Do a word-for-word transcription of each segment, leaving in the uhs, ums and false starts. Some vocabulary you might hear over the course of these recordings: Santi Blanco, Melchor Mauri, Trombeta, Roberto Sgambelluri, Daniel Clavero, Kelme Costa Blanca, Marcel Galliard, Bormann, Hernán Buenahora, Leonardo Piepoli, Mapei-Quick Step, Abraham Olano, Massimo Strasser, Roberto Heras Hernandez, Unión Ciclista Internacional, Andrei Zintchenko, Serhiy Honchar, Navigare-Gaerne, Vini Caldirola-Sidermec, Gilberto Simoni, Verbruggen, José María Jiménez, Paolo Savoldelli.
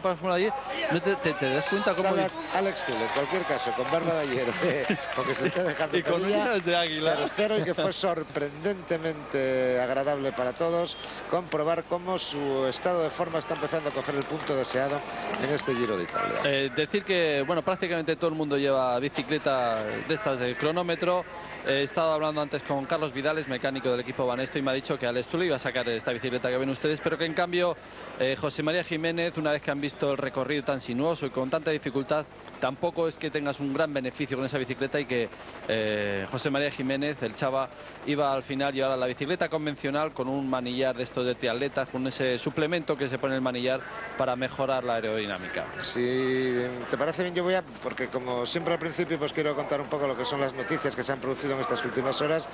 Para Fórmula diez, ¿no te, te, te das cuenta cómo Sala, Alex Zülle, en cualquier caso, con barba de ayer, eh, porque se está dejando y con uñas de águila. Tercero, y que fue sorprendentemente agradable para todos comprobar cómo su estado de forma está empezando a coger el punto deseado en este Giro de Italia. Eh, decir que, bueno, prácticamente todo el mundo lleva bicicleta de estas de cronómetro. He estado hablando antes con Carlos Vidales, mecánico del equipo Banesto, y me ha dicho que Alex Zülle iba a sacar esta bicicleta que ven ustedes, pero que en cambio eh, José María Jiménez, una vez que han visto el recorrido tan sinuoso y con tanta dificultad, tampoco es que tengas un gran beneficio con esa bicicleta, y que eh, José María Jiménez, el Chava, iba al final llevar a la bicicleta convencional con un manillar de estos de triatletas, con ese suplemento que se pone el manillar para mejorar la aerodinámica. Si te parece bien, yo voy a, porque como siempre al principio, pues quiero contar un poco lo que son las noticias que se han producido en estas últimas horas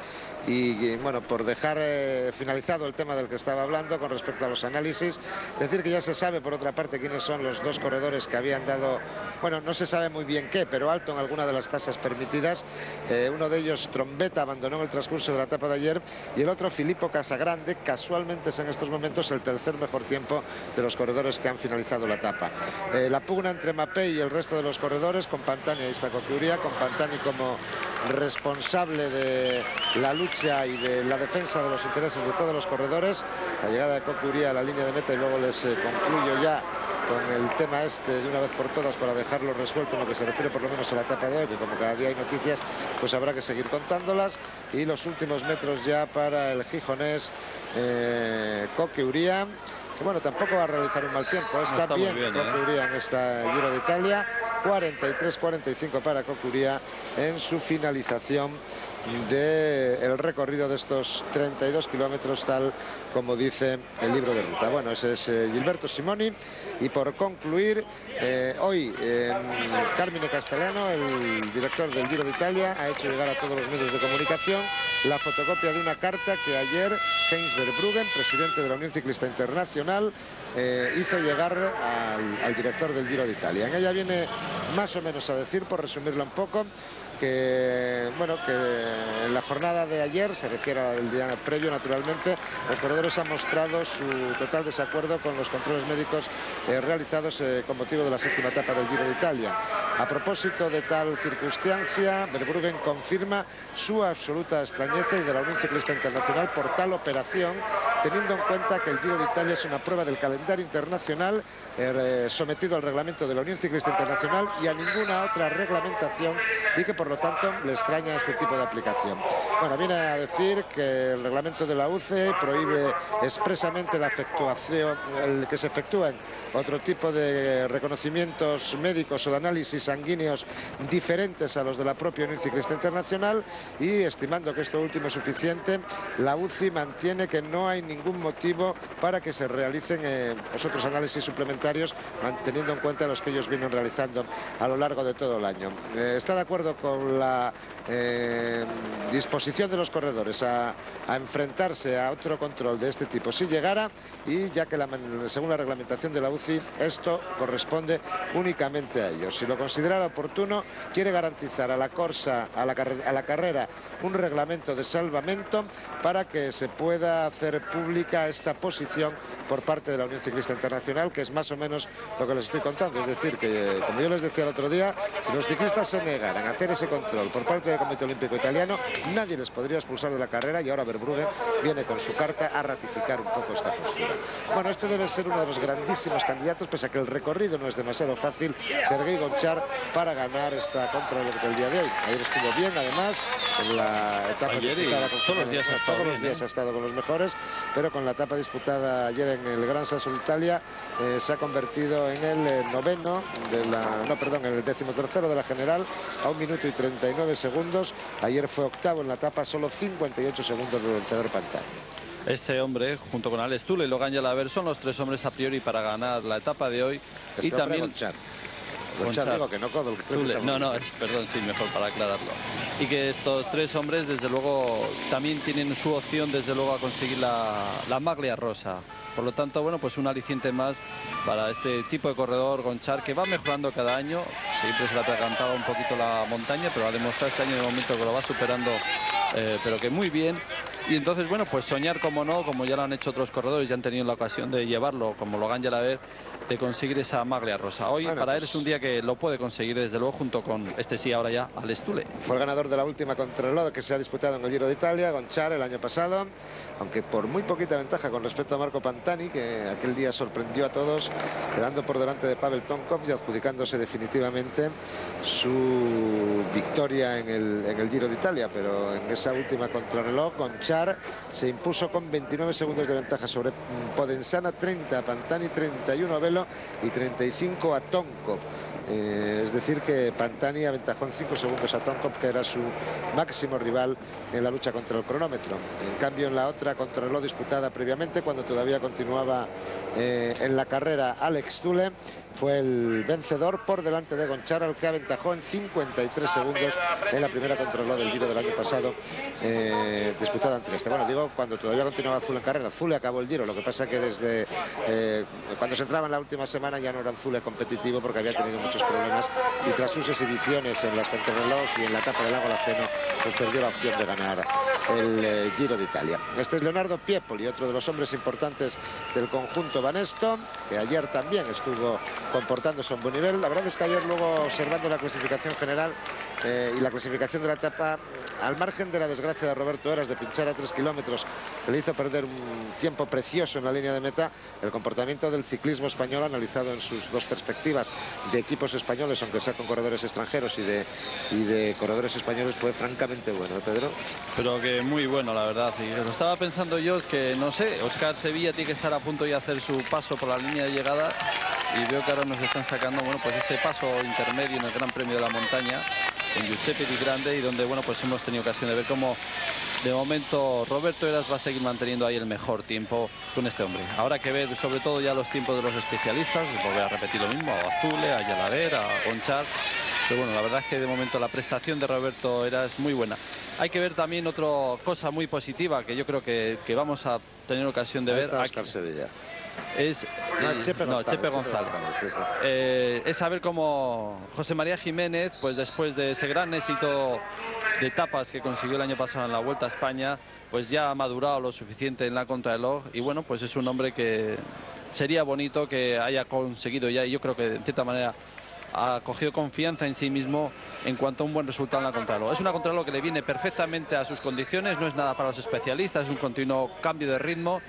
y, y bueno, por dejar eh, finalizado el tema del que estaba hablando con respecto a los análisis, decir que ya se sabe por otra parte quiénes son los dos corredores que habían dado, bueno, no se sabe muy bien qué, pero alto en alguna de las tasas permitidas. Eh, uno de ellos, Trombeta, abandonó en el transcurso de la etapa de ayer, y el otro, Filippo Casagrande, casualmente es en estos momentos el tercer mejor tiempo de los corredores que han finalizado la etapa. Eh, la pugna entre Mapei y el resto de los corredores, con Pantani, ahí está Coque Uría, con Pantani como responsable de la lucha y de la defensa de los intereses de todos los corredores. La llegada de Coque Uría a la línea de meta, y luego les eh, concluyo ya con el tema este de una vez por todas para dejarlo resuelto en lo que se refiere por lo menos a la etapa de hoy, que como cada día hay noticias, pues habrá que seguir contándolas. Y los últimos metros ya para el gijonés eh, Coque Uría, que bueno, tampoco va a realizar un mal tiempo. Está, no está bien, bien Coque Uría, eh. en este Giro de Italia. Cuarenta y tres cuarenta y cinco para Coque Uría en su finalización del recorrido de estos treinta y dos kilómetros, tal como dice el libro de ruta. Bueno, ese es eh, Gilberto Simoni. Y por concluir, eh, hoy eh, Carmine Castellano, el director del Giro de Italia, ha hecho llegar a todos los medios de comunicación la fotocopia de una carta que ayer Heinz Verbruggen, presidente de la Unión Ciclista Internacional, eh, hizo llegar al, al director del Giro de Italia. En ella viene más o menos a decir, por resumirla un poco, que bueno, que en la jornada de ayer, se refiere al día previo naturalmente, los corredores han mostrado su total desacuerdo con los controles médicos eh, realizados eh, con motivo de la séptima etapa del Giro de Italia. A propósito de tal circunstancia, Verbruggen confirma su absoluta extrañeza y de la Unión Ciclista Internacional por tal operación, teniendo en cuenta que el Giro de Italia es una prueba del calendario internacional eh, sometido al reglamento de la Unión Ciclista Internacional y a ninguna otra reglamentación, y que por Por lo tanto, le extraña este tipo de aplicación. Bueno, viene a decir que el reglamento de la U C I prohíbe expresamente la efectuación, el que se efectúen otro tipo de reconocimientos médicos o de análisis sanguíneos diferentes a los de la propia Unión Ciclista Internacional, y estimando que esto último es suficiente, la U C I mantiene que no hay ningún motivo para que se realicen eh, los otros análisis suplementarios, manteniendo en cuenta los que ellos vienen realizando a lo largo de todo el año. Eh, está de acuerdo con la eh, disposición de los corredores a, a enfrentarse a otro control de este tipo si llegara, y ya que la, según la reglamentación de la U C I esto corresponde únicamente a ellos. Si lo considerara oportuno, quiere garantizar a la corsa, a la, a la carrera, un reglamento de salvamento para que se pueda hacer pública esta posición por parte de la Unión Ciclista Internacional, que es más o menos lo que les estoy contando. Es decir, que como yo les decía el otro día, si los ciclistas se negaran a hacer ese control por parte del Comité Olímpico Italiano, nadie les podría expulsar de la carrera, y ahora Verbruggen viene con su carta a ratificar un poco esta postura. Bueno, este debe ser uno de los grandísimos candidatos, pese a que el recorrido no es demasiado fácil, Serhiy Honchar, para ganar esta control del día de hoy. Ayer estuvo bien, además, en la etapa ayer disputada con todos los días, todos bien, los días ¿eh? ha estado con los mejores, pero con la etapa disputada ayer en el Gran Sasso de Italia, eh, se ha convertido en el noveno, de la, no, perdón, en el décimo tercero de la general, a un minuto y treinta y nueve segundos. Ayer fue octavo en la etapa, solo cincuenta y ocho segundos del vencedor Pantani. Este hombre, junto con Alex Zülle y Laurent Jalabert, son los tres hombres a priori para ganar la etapa de hoy. Este y también Honchar. Honchar, digo, que no Codol, que Zülle, no, no, es, perdón, sí, mejor para aclararlo. Y que estos tres hombres, desde luego, también tienen su opción, desde luego, a conseguir la, la Maglia Rosa. Por lo tanto, bueno, pues un aliciente más para este tipo de corredor, Honchar, que va mejorando cada año. Siempre se le atragantaba un poquito la montaña, pero ha demostrado este año, de momento, que lo va superando, eh, pero que muy bien. Y entonces, bueno, pues soñar como no, como ya lo han hecho otros corredores, ya han tenido la ocasión de llevarlo, como Laurent Jalabert, de conseguir esa Maglia Rosa. Hoy bueno, para pues... él es un día que lo puede conseguir, desde luego, junto con este sí ahora ya, Alex Zülle. Fue el ganador de la última contrarreloj que se ha disputado en el Giro de Italia, Honchar, el año pasado, aunque por muy poquita ventaja con respecto a Marco Pantani, que aquel día sorprendió a todos, quedando por delante de Pavel Tonkov y adjudicándose definitivamente su victoria en el, en el Giro de Italia. Pero en esa última contrarreloj, Honchar se impuso con veintinueve segundos de ventaja sobre Podensana, treinta a Pantani, treinta y uno a Velo y treinta y cinco a Tonkov. Eh, es decir que Pantani aventajó en cinco segundos a Tonkov, que era su máximo rival en la lucha contra el cronómetro. En cambio, en la otra contrarreloj disputada previamente, cuando todavía continuaba eh, en la carrera Alex Zülle, fue el vencedor por delante de Honchar, al que aventajó en cincuenta y tres segundos en la primera contrarreloj del Giro del año pasado, eh, disputada ante este. Bueno, digo, cuando todavía continuaba Zülle en carrera. Zülle acabó el Giro, lo que pasa que desde eh, cuando se entraba en la última semana ya no era un Zülle competitivo, porque había tenido muchos problemas y tras sus exhibiciones en las contrarrelojes y en la etapa del lago Laceno, pues perdió la opción de ganar el eh, Giro de Italia. Este es Leonardo Piepoli, otro de los hombres importantes del conjunto Banesto, que ayer también estuvo comportándose a un buen nivel. La verdad es que ayer, luego observando la clasificación general eh, y la clasificación de la etapa, al margen de la desgracia de Roberto Heras de pinchar a tres kilómetros, que le hizo perder un tiempo precioso en la línea de meta, el comportamiento del ciclismo español, analizado en sus dos perspectivas, de equipos españoles, aunque sea con corredores extranjeros, y de, y de corredores españoles, fue francamente bueno, ¿eh, Pedro? Pero que muy bueno, la verdad. Y lo estaba pensando yo, es que, no sé, Oscar Sevilla tiene que estar a punto de hacer su paso por la línea de llegada, y veo que ahora nos están sacando, bueno, pues ese paso intermedio en el Gran Premio de la Montaña, en Giuseppe Di Grande, y donde, bueno, pues hemos tenido ocasión de ver cómo, de momento, Roberto Heras va a seguir manteniendo ahí el mejor tiempo con este hombre. Habrá que ver, sobre todo, ya los tiempos de los especialistas, volver a repetir lo mismo, a Zülle, a Jalabert, a Honchar. Pero bueno, la verdad es que de momento la prestación de Roberto Heras es muy buena. Hay que ver también otra cosa muy positiva, que yo creo que, que vamos a tener ocasión de ahí ver. Oscar Sevilla. Es no, el, Chepe, no, González, Chepe González, Chepe González. Eh, es saber cómo José María Jiménez, pues después de ese gran éxito de etapas que consiguió el año pasado en la Vuelta a España, pues ya ha madurado lo suficiente en la contrarreloj, y bueno, pues es un hombre que sería bonito que haya conseguido ya, y yo creo que de cierta manera ha cogido confianza en sí mismo en cuanto a un buen resultado en la contrarreloj. Es una contrarreloj que le viene perfectamente a sus condiciones, no es nada para los especialistas, es un continuo cambio de ritmo.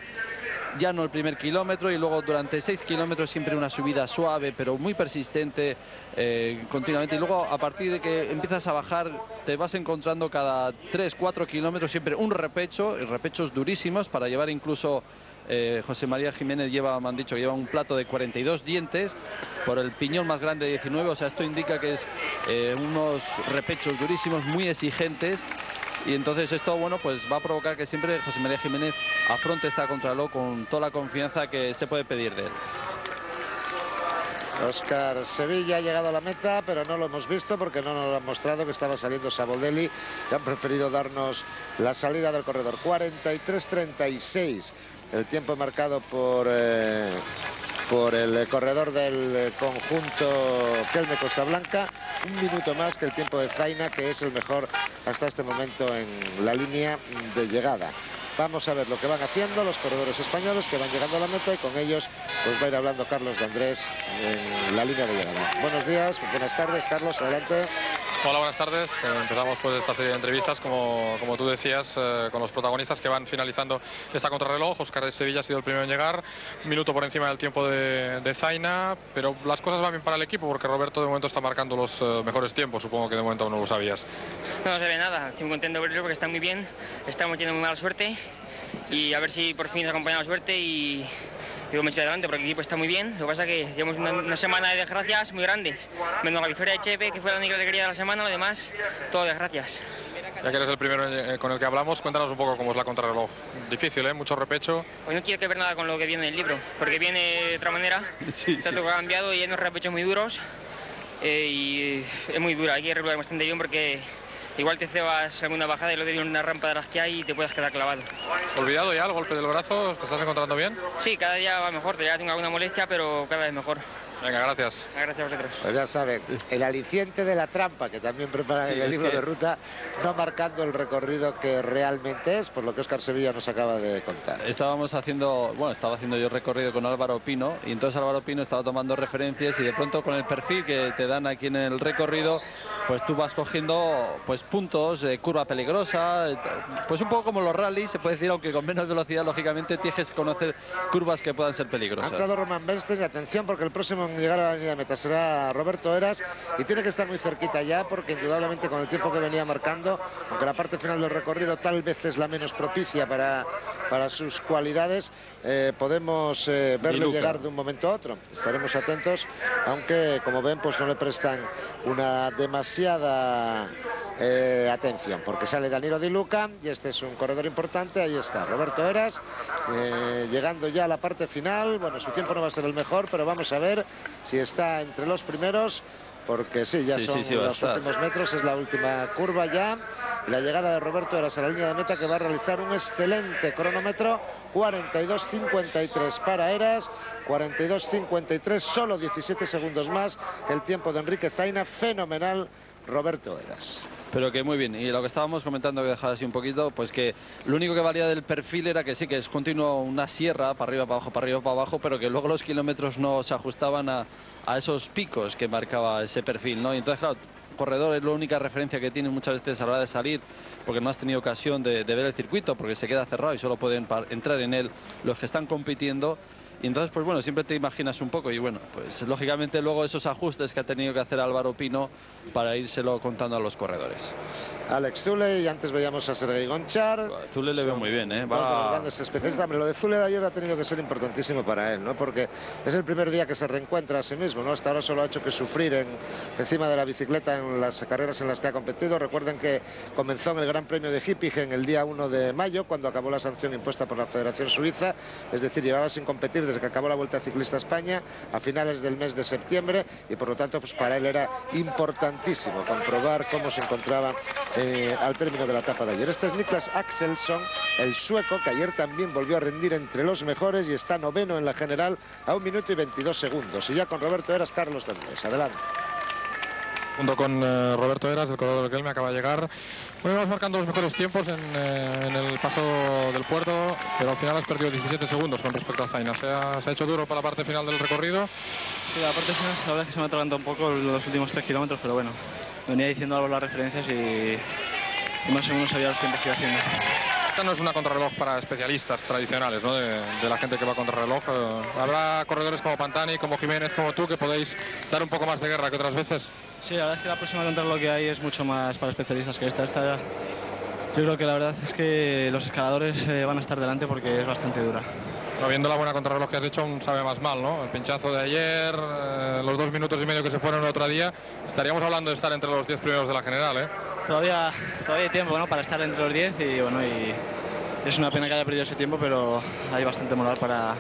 Ya no el primer kilómetro, y luego durante seis kilómetros siempre una subida suave pero muy persistente, eh, continuamente, y luego a partir de que empiezas a bajar te vas encontrando cada tres, cuatro kilómetros siempre un repecho, repechos durísimos para llevar incluso. Eh, José María Jiménez lleva, me han dicho, lleva un plato de cuarenta y dos dientes por el piñón más grande de diecinueve, o sea, esto indica que es eh, unos repechos durísimos, muy exigentes. Y entonces esto, bueno, pues va a provocar que siempre José María Jiménez afronte esta contrarreloj con toda la confianza que se puede pedir de él. Oscar Sevilla ha llegado a la meta, pero no lo hemos visto porque no nos lo han mostrado, que estaba saliendo Savoldelli, y han preferido darnos la salida del corredor. cuarenta y tres treinta y seis, el tiempo marcado por... Eh... por el corredor del conjunto Kelme Costa Blanca, un minuto más que el tiempo de Zaina, que es el mejor hasta este momento en la línea de llegada. Vamos a ver lo que van haciendo los corredores españoles que van llegando a la meta, y con ellos pues va a ir hablando Carlos de Andrés en la línea de llegada. Buenos días, buenas tardes, Carlos, adelante. Hola, buenas tardes. Eh, empezamos pues esta serie de entrevistas, como, como tú decías, eh, con los protagonistas que van finalizando esta contrarreloj. Óscar de Sevilla ha sido el primero en llegar, un minuto por encima del tiempo de, de Zaina, pero las cosas van bien para el equipo porque Roberto de momento está marcando los eh, mejores tiempos. Supongo que de momento aún no lo sabías. No, no se ve nada, estoy muy contento de verlo porque está muy bien, estamos teniendo muy mala suerte, y a ver si por fin nos acompañamos suerte y... Yo me echo adelante porque el equipo está muy bien. Lo que pasa es que llevamos una, una semana de desgracias muy grandes. Menos la victoria de Chepe, que fue la única alegría de la semana, lo demás, todo desgracias. Ya que eres el primero eh, con el que hablamos, cuéntanos un poco cómo es la contrarreloj. Difícil, ¿eh? Mucho repecho. Hoy no quiero que ver nada con lo que viene en el libro, porque viene de otra manera. Sí, tanto sí. Que ha cambiado y hay unos repechos muy duros. Eh, y es muy dura, hay que regular bastante bien porque... Igual te cebas alguna bajada y luego tienes una rampa de las que hay y te puedes quedar clavado. ¿Olvidado ya el golpe del brazo? ¿Te estás encontrando bien? Sí, cada día va mejor. Ya tengo alguna molestia, pero cada vez mejor. Venga, gracias. Gracias a vosotros. Pues ya saben, el aliciente de la trampa que también preparan sí, en el libro que... de ruta, no marcando el recorrido que realmente es, por lo que Oscar Sevilla nos acaba de contar. Estábamos haciendo, bueno, estaba haciendo yo recorrido con Álvaro Pino, y entonces Álvaro Pino estaba tomando referencias y de pronto con el perfil que te dan aquí en el recorrido, pues tú vas cogiendo pues puntos, eh, curva peligrosa, eh, pues un poco como los rallies, se puede decir, aunque con menos velocidad, lógicamente tienes que conocer curvas que puedan ser peligrosas. Ha entrado Roman Bensten, y atención, porque el próximo en llegar a la línea de meta será Roberto Heras, y tiene que estar muy cerquita ya, porque indudablemente con el tiempo que venía marcando, aunque la parte final del recorrido tal vez es la menos propicia para, para sus cualidades, eh, podemos eh, verlo llegar de un momento a otro. Estaremos atentos, aunque como ven pues no le prestan una demasiada eh, atención, porque sale Danilo Di Luca y este es un corredor importante. Ahí está Roberto Heras, eh, llegando ya a la parte final. Bueno, su tiempo no va a ser el mejor, pero vamos a ver si está entre los primeros, porque sí, ya sí, son sí, sí, los últimos metros, es la última curva ya. La llegada de Roberto Heras a la línea de meta, que va a realizar un excelente cronómetro, cuarenta y dos cincuenta y tres para Heras, cuarenta y dos cincuenta y tres, solo diecisiete segundos más que el tiempo de Enrique Zaina. Fenomenal Roberto Heras. Pero que muy bien, y lo que estábamos comentando, que dejaba así un poquito, pues que lo único que valía del perfil era que sí, que es continuo una sierra, para arriba, para abajo, para arriba, para abajo, pero que luego los kilómetros no se ajustaban a, a esos picos que marcaba ese perfil, ¿no? Y entonces, claro, corredor es la única referencia que tienen muchas veces a la hora de salir, porque no has tenido ocasión de, de ver el circuito, porque se queda cerrado y solo pueden entrar en él los que están compitiendo. Y entonces, pues bueno, siempre te imaginas un poco, y bueno, pues lógicamente luego esos ajustes que ha tenido que hacer Álvaro Pino para írselo contando a los corredores. Alex Zülle, y antes veíamos a Serhiy Honchar. Zülle le veo muy bien, ¿eh? Va... Dos de los grandes especialistas. Pero lo de Zülle de ayer ha tenido que ser importantísimo para él, ¿no? Porque es el primer día que se reencuentra a sí mismo, ¿no? Hasta ahora solo ha hecho que sufrir en, encima de la bicicleta en las carreras en las que ha competido. Recuerden que comenzó en el Gran Premio de Hippigen el día uno de mayo, cuando acabó la sanción impuesta por la Federación Suiza. Es decir, llevaba sin competir desde que acabó la Vuelta Ciclista a España a finales del mes de septiembre, y por lo tanto, pues para él era importantísimo comprobar cómo se encontraba Eh, al término de la etapa de ayer. Este es Niklas Axelsson, el sueco, que ayer también volvió a rendir entre los mejores y está noveno en la general a un minuto y veintidós segundos. Y ya con Roberto Heras, Carlos Danés. Adelante. Junto con eh, Roberto Heras, el corredor del Kelme, acaba de llegar. Bueno, vamos marcando los mejores tiempos en, eh, en el paso del puerto, pero al final has perdido diecisiete segundos con respecto a Zaina. Se ha, se ha hecho duro para la parte final del recorrido. Sí, la parte final, la verdad es que se me ha atragantado un poco los últimos tres kilómetros, pero bueno, venía diciendo algo las referencias y, y más o menos sabía los tiempos que iba haciendo. Esta no es una contrarreloj para especialistas tradicionales, ¿no? De, de la gente que va contrarreloj. Eh, habrá corredores como Pantani, como Jiménez, como tú, que podéis dar un poco más de guerra que otras veces. Sí, la verdad es que la próxima contrarreloj que hay es mucho más para especialistas que esta. Esta yo creo que la verdad es que los escaladores eh, van a estar delante porque es bastante dura. Pero viendo la buena contrarreloj que has hecho, aún sabe más mal, ¿no? El pinchazo de ayer, eh, los dos minutos y medio que se fueron el otro día, estaríamos hablando de estar entre los diez primeros de la general, ¿eh? Todavía, todavía hay tiempo, ¿no? Para estar entre los diez, y bueno, y es una pena que haya perdido ese tiempo, pero hay bastante moral para,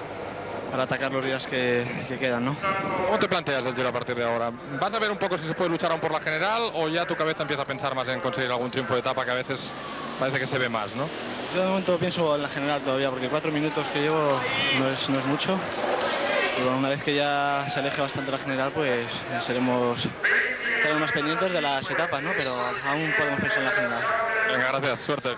para atacar los días que, que quedan, ¿no? ¿Cómo te planteas el Giro a partir de ahora? ¿Vas a ver un poco si se puede luchar aún por la general, o ya tu cabeza empieza a pensar más en conseguir algún triunfo de etapa, que a veces parece que se ve más, ¿no? Yo de momento pienso en la general todavía, porque cuatro minutos que llevo no es, no es mucho. Y bueno, una vez que ya se aleje bastante la general, pues seremos, estaremos más pendientes de las etapas, ¿no? Pero aún podemos pensar en la general. Venga, gracias, suerte.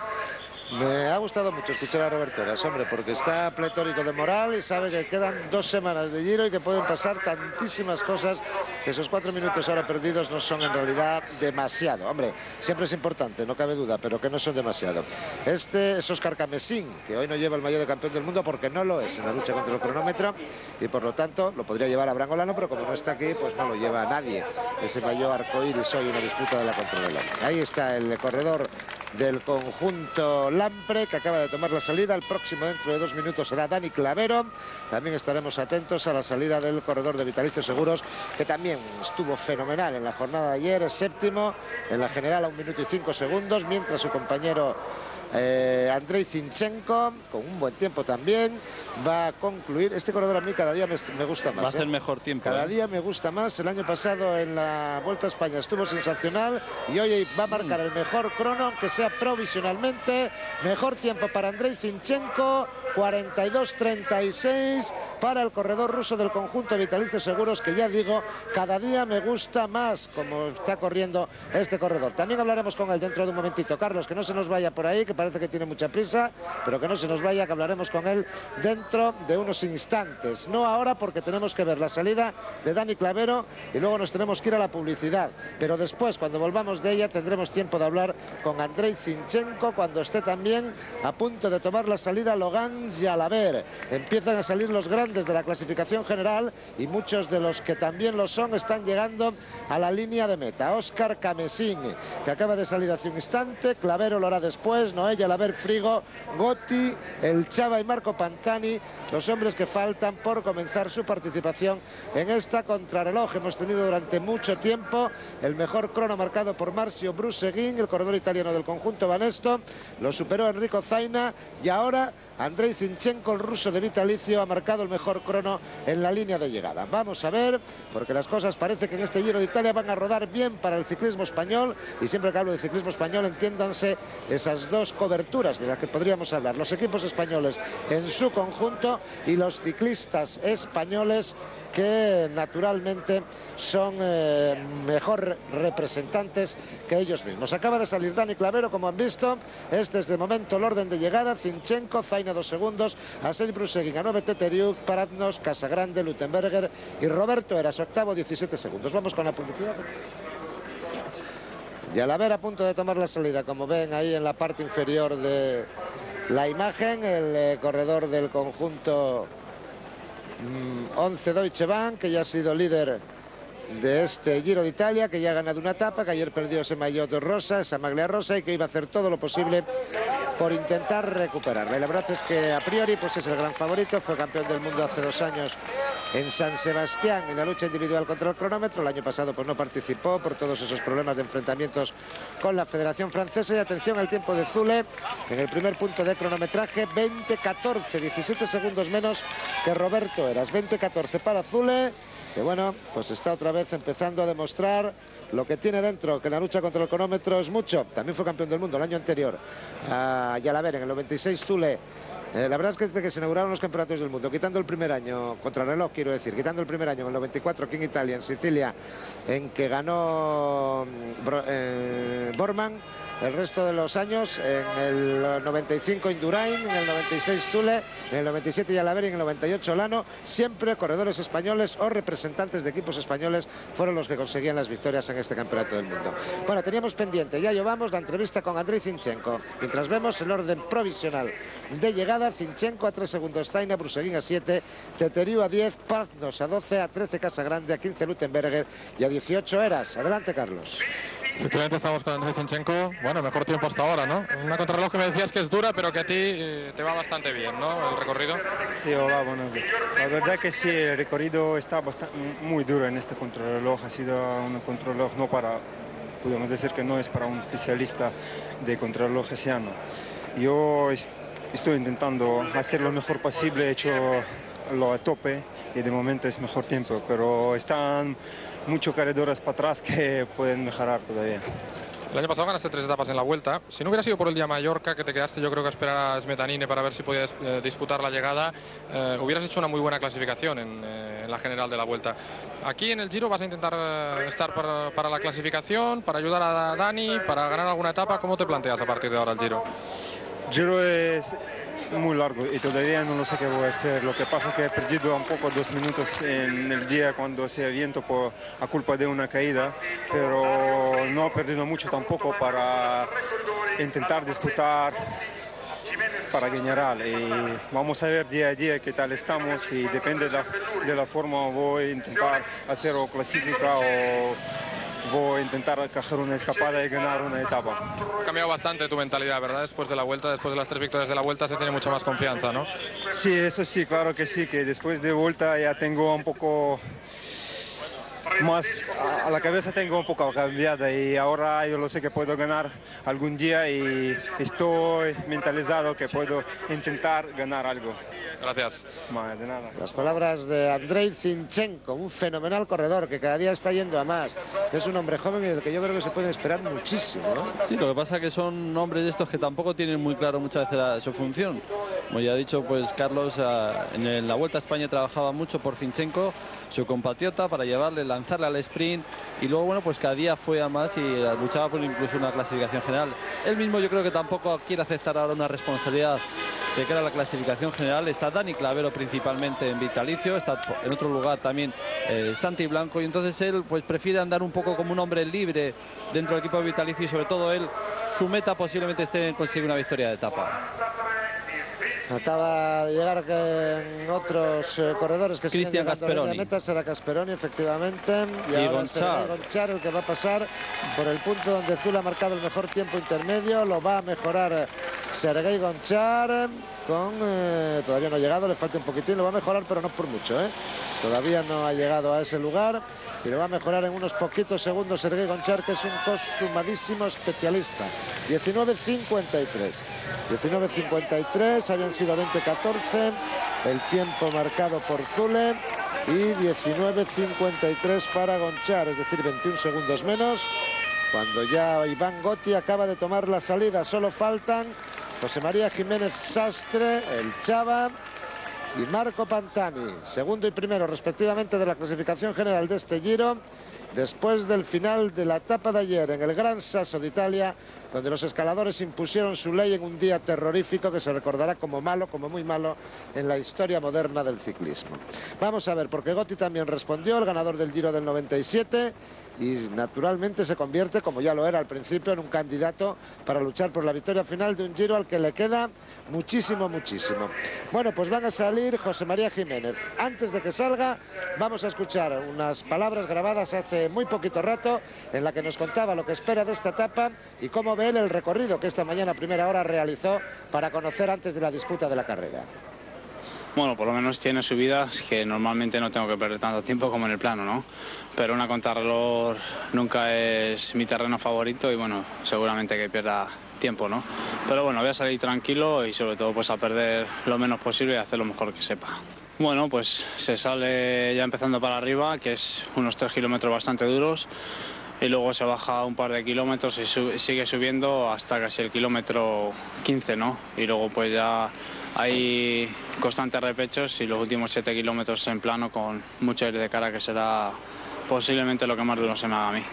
Me ha gustado mucho escuchar a Roberto Heras, hombre, porque está pletórico de moral y sabe que quedan dos semanas de Giro y que pueden pasar tantísimas cosas, que esos cuatro minutos ahora perdidos no son en realidad demasiado. Hombre, siempre es importante, no cabe duda, pero que no son demasiado. Este es Oscar Camenzind, que hoy no lleva el maillot de campeón del mundo porque no lo es en la lucha contra el cronómetro, y por lo tanto lo podría llevar a Olano, pero como no está aquí, pues no lo lleva a nadie. Ese maillot arcoíris hoy en la disputa de la contrarreloj. Ahí está el corredor del conjunto Lampre, que acaba de tomar la salida. El próximo dentro de dos minutos será Dani Clavero. También estaremos atentos a la salida del corredor de Vitalicio Seguros, que también estuvo fenomenal en la jornada de ayer, séptimo en la general a un minuto y cinco segundos, mientras su compañero eh, Andrei Zintchenko, con un buen tiempo también, va a concluir. Este corredor a mí cada día me, me gusta más. Va a hacer eh. mejor tiempo. Cada eh. día me gusta más. El año pasado en la Vuelta a España estuvo sensacional y hoy va a marcar mm. el mejor crono, aunque sea provisionalmente. Mejor tiempo para Andrei Zintchenko, cuarenta y dos treinta y seis para el corredor ruso del conjunto Vitalicio Seguros, que ya digo, cada día me gusta más como está corriendo este corredor. También hablaremos con él dentro de un momentito. Carlos, que no se nos vaya por ahí, que parece que tiene mucha prisa, pero que no se nos vaya, que hablaremos con él dentro de unos instantes. No ahora, porque tenemos que ver la salida de Dani Clavero y luego nos tenemos que ir a la publicidad. Pero después, cuando volvamos de ella, tendremos tiempo de hablar con Andrei Zintchenko, cuando esté también a punto de tomar la salida Laurent Jalabert. Empiezan a salir los grandes de la clasificación general y muchos de los que también lo son están llegando a la línea de meta. Oscar Camenzind, que acaba de salir hace un instante, Clavero lo hará después, Noé Jalabert, Frigo, Gotti, el Chava y Marco Pantani, los hombres que faltan por comenzar su participación en esta contrarreloj. Hemos tenido durante mucho tiempo el mejor crono marcado por Marcio Bruseguin, el corredor italiano del conjunto Banesto, lo superó Enrico Zaina y ahora Andrei Zintchenko, el ruso de Vitalicio, ha marcado el mejor crono en la línea de llegada. Vamos a ver, porque las cosas parece que en este Giro de Italia van a rodar bien para el ciclismo español, y siempre que hablo de ciclismo español entiéndanse esas dos coberturas de las que podríamos hablar, los equipos españoles en su conjunto y los ciclistas españoles, que naturalmente son eh, mejor representantes que ellos mismos. Acaba de salir Dani Clavero, como han visto. Este es de momento el orden de llegada: Zintchenko, Zaina dos segundos, a seis Bruseguin, a nueve Teteriuk, Paradnos, Casagrande, Lutemberger y Roberto Heras, octavo, diecisiete segundos. Vamos con la publicidad. Jalabert a punto de tomar la salida, como ven ahí en la parte inferior de la imagen, el eh, corredor del conjunto once Deutsche Bank, que ya ha sido líder de este Giro de Italia, que ya ha ganado una etapa, que ayer perdió ese maillot rosa, esa Maglia Rosa, y que iba a hacer todo lo posible por intentar recuperarla. Y la verdad es que a priori pues es el gran favorito, fue campeón del mundo hace dos años en San Sebastián en la lucha individual contra el cronómetro. El año pasado pues no participó por todos esos problemas de enfrentamientos con la Federación Francesa. Y atención al tiempo de Zülle en el primer punto de cronometraje, veinte catorce, diecisiete segundos menos que Roberto Heras. veinte catorce para Zülle, que bueno, pues está otra vez empezando a demostrar lo que tiene dentro, que la lucha contra el cronómetro es mucho. También fue campeón del mundo el año anterior a Jalabert, en el noventa y seis Zülle. Eh, la verdad es que desde que se inauguraron los campeonatos del mundo, quitando el primer año, contrarreloj quiero decir, quitando el primer año en el noventa y cuatro aquí en Italia, en Sicilia, en que ganó eh, Bormann, el resto de los años, en el noventa y cinco Indurain, en el noventa y seis Zülle, en el noventa y siete Jalabert y en el noventa y ocho Olano, siempre corredores españoles o representantes de equipos españoles fueron los que conseguían las victorias en este campeonato del mundo. Bueno, teníamos pendiente, ya llevamos la entrevista con Andrei Zintchenko, mientras vemos el orden provisional de llegada: Zintchenko a tres segundos, Zaina, Bruseguin a siete, Teteriu a diez, Paradnos a doce, a trece Casagrande, a quince Lutemberger y a dieciocho Heras. Adelante, Carlos. Efectivamente, estamos con Andrei Zintchenko. Bueno, mejor tiempo hasta ahora, ¿no? Una contrarreloj que me decías que es dura, pero que a ti eh, te va bastante bien, ¿no? El recorrido. Sí, hola, buenos días. La verdad que sí, el recorrido está bastante, muy duro en este contrarreloj. Ha sido un contrarreloj no para, podemos decir que no es para un especialista de contrarreloj ese año. Yo estoy intentando hacer lo mejor posible, he hecho lo a tope y de momento es mejor tiempo, pero están muchos corredores para atrás que pueden mejorar todavía. El año pasado ganaste tres etapas en la Vuelta. Si no hubiera sido por el día Mallorca, que te quedaste yo creo que a esperar a Smetanine para ver si podías eh, disputar la llegada, eh, hubieras hecho una muy buena clasificación en, eh, en la general de la Vuelta. Aquí en el Giro vas a intentar eh, estar para, para la clasificación, para ayudar a Dani, para ganar alguna etapa. ¿Cómo te planteas a partir de ahora el Giro? Giro es muy largo y todavía no lo sé qué voy a hacer. Lo que pasa es que he perdido un poco dos minutos en el día cuando hacía viento por, a culpa de una caída, pero no he perdido mucho tampoco para intentar disputar para general. Y vamos a ver día a día qué tal estamos y depende de la, de la forma voy a intentar hacer o clasificar o voy a intentar encajar una escapada y ganar una etapa. Ha cambiado bastante tu mentalidad, ¿verdad? Después de la Vuelta, después de las tres victorias de la Vuelta se tiene mucha más confianza, ¿no? Sí, eso sí, claro que sí, que después de Vuelta ya tengo un poco más a la cabeza tengo un poco cambiada y ahora yo lo sé que puedo ganar algún día y estoy mentalizado que puedo intentar ganar algo. Gracias. Más de nada. Las palabras de Andrei Zintchenko, un fenomenal corredor que cada día está yendo a más. Es un hombre joven y del que yo creo que se puede esperar muchísimo, ¿no? Sí, lo que pasa es que son hombres de estos que tampoco tienen muy claro muchas veces la, su función. Como ya ha dicho, pues Carlos a, en la Vuelta a España trabajaba mucho por Zintchenko, su compatriota, para llevarle, lanzarle al sprint y luego, bueno, pues cada día fue a más y luchaba por incluso una clasificación general. Él mismo yo creo que tampoco quiere aceptar ahora una responsabilidad de cara a la clasificación general. Está Dani Clavero principalmente en Vitalicio, está en otro lugar también eh, Santi Blanco, y entonces él pues prefiere andar un poco como un hombre libre dentro del equipo de Vitalicio, y sobre todo él, su meta posiblemente esté en conseguir una victoria de etapa. Acaba de llegar en otros eh, corredores que siguen llegando a la meta. Será Casperoni, efectivamente. Y, y ahora Honchar. será Honchar el que va a pasar por el punto donde Zülle ha marcado el mejor tiempo intermedio. Lo va a mejorar Serhiy Honchar. Con, eh, todavía no ha llegado, le falta un poquitín. Lo va a mejorar, pero no por mucho, ¿eh? Todavía no ha llegado a ese lugar. Y lo va a mejorar en unos poquitos segundos Serhiy Honchar, que es un consumadísimo especialista. diecinueve cincuenta y tres. diecinueve cincuenta y tres, habían sido veinte catorce, el tiempo marcado por Zülle, y diecinueve cincuenta y tres para Honchar, es decir, veintiún segundos menos, cuando ya Iván Gotti acaba de tomar la salida. Solo faltan José María Jiménez Sastre, el Chava, y Marco Pantani, segundo y primero respectivamente de la clasificación general de este Giro, después del final de la etapa de ayer en el Gran Sasso de Italia, donde los escaladores impusieron su ley en un día terrorífico que se recordará como malo, como muy malo, en la historia moderna del ciclismo. Vamos a ver, porque Gotti también respondió, el ganador del Giro del noventa y siete, y naturalmente se convierte, como ya lo era al principio, en un candidato para luchar por la victoria final de un Giro al que le queda muchísimo, muchísimo. Bueno, pues van a salir José María Jiménez. Antes de que salga, vamos a escuchar unas palabras grabadas hace muy poquito rato, en la que nos contaba lo que espera de esta etapa y cómo ve él el recorrido que esta mañana a primera hora realizó para conocer antes de la disputa de la carrera. Bueno, por lo menos tiene subidas que normalmente no tengo que perder tanto tiempo como en el plano, ¿no? Pero una contrarreloj nunca es mi terreno favorito y, bueno, seguramente que pierda tiempo, ¿no? Pero bueno, voy a salir tranquilo y sobre todo pues a perder lo menos posible y hacer lo mejor que sepa. Bueno, pues se sale ya empezando para arriba, que es unos tres kilómetros bastante duros. Y luego se baja un par de kilómetros y sub- sigue subiendo hasta casi el kilómetro quince, ¿no? Y luego pues ya hay constantes repechos y los últimos siete kilómetros en plano con mucho aire de cara, que será posiblemente lo que más duro se me haga a mí.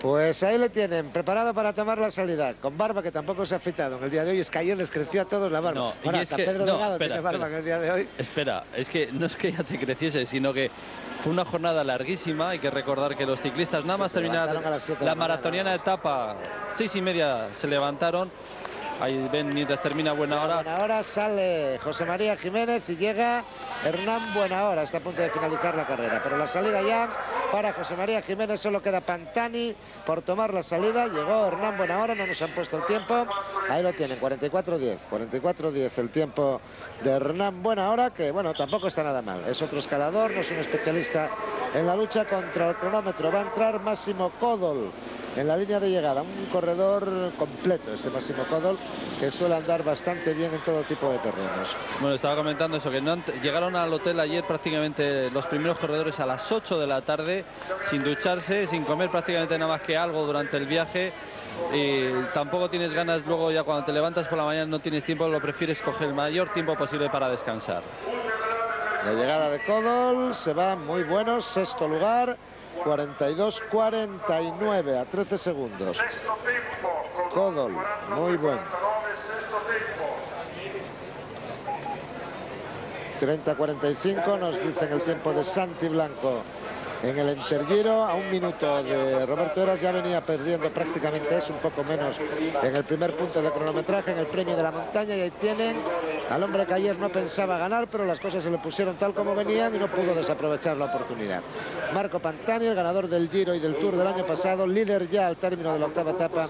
Pues ahí le tienen, preparado para tomar la salida, con barba que tampoco se ha afeitado en el día de hoy. Es que ayer les creció a todos la barba. No, Ahora, hasta que, Pedro no, Delgado espera, tiene barba espera, en el día de hoy. Espera, es que no es que ya te creciese, sino que fue una jornada larguísima. Hay que recordar que los ciclistas nada más sí, terminar la, la maratoniana etapa, seis y media se levantaron. Ahí ven, mientras termina Buenahora. Buenahora sale José María Jiménez y llega Hernán Buenahora. Está a punto de finalizar la carrera, pero la salida ya para José María Jiménez. Solo queda Pantani por tomar la salida. Llegó Hernán Buenahora, no nos han puesto el tiempo. Ahí lo tienen, cuarenta y cuatro diez. cuarenta y cuatro diez el tiempo de Hernán Buenahora, que bueno, tampoco está nada mal. Es otro escalador, no es un especialista en la lucha contra el cronómetro. Va a entrar Massimo Codol en la línea de llegada, un corredor completo, este Massimo Codol, que suele andar bastante bien en todo tipo de terrenos. Bueno, estaba comentando eso, que no llegaron al hotel ayer prácticamente los primeros corredores a las ocho de la tarde, sin ducharse, sin comer prácticamente nada más que algo durante el viaje. Y tampoco tienes ganas, luego ya cuando te levantas por la mañana no tienes tiempo, lo prefieres coger el mayor tiempo posible para descansar. La llegada de Codol se va muy bueno, sexto lugar. cuarenta y dos cuarenta y nueve a trece segundos. Codol, muy bueno. treinta cuarenta y cinco nos dicen el tiempo de Santi Blanco en el Intergiro. A un minuto de Roberto Heras, ya venía perdiendo prácticamente, es un poco menos en el primer punto de cronometraje en el premio de la montaña. Y ahí tienen al hombre que ayer no pensaba ganar, pero las cosas se le pusieron tal como venían y no pudo desaprovechar la oportunidad. Marco Pantani, el ganador del Giro y del Tour del año pasado, líder ya al término de la octava etapa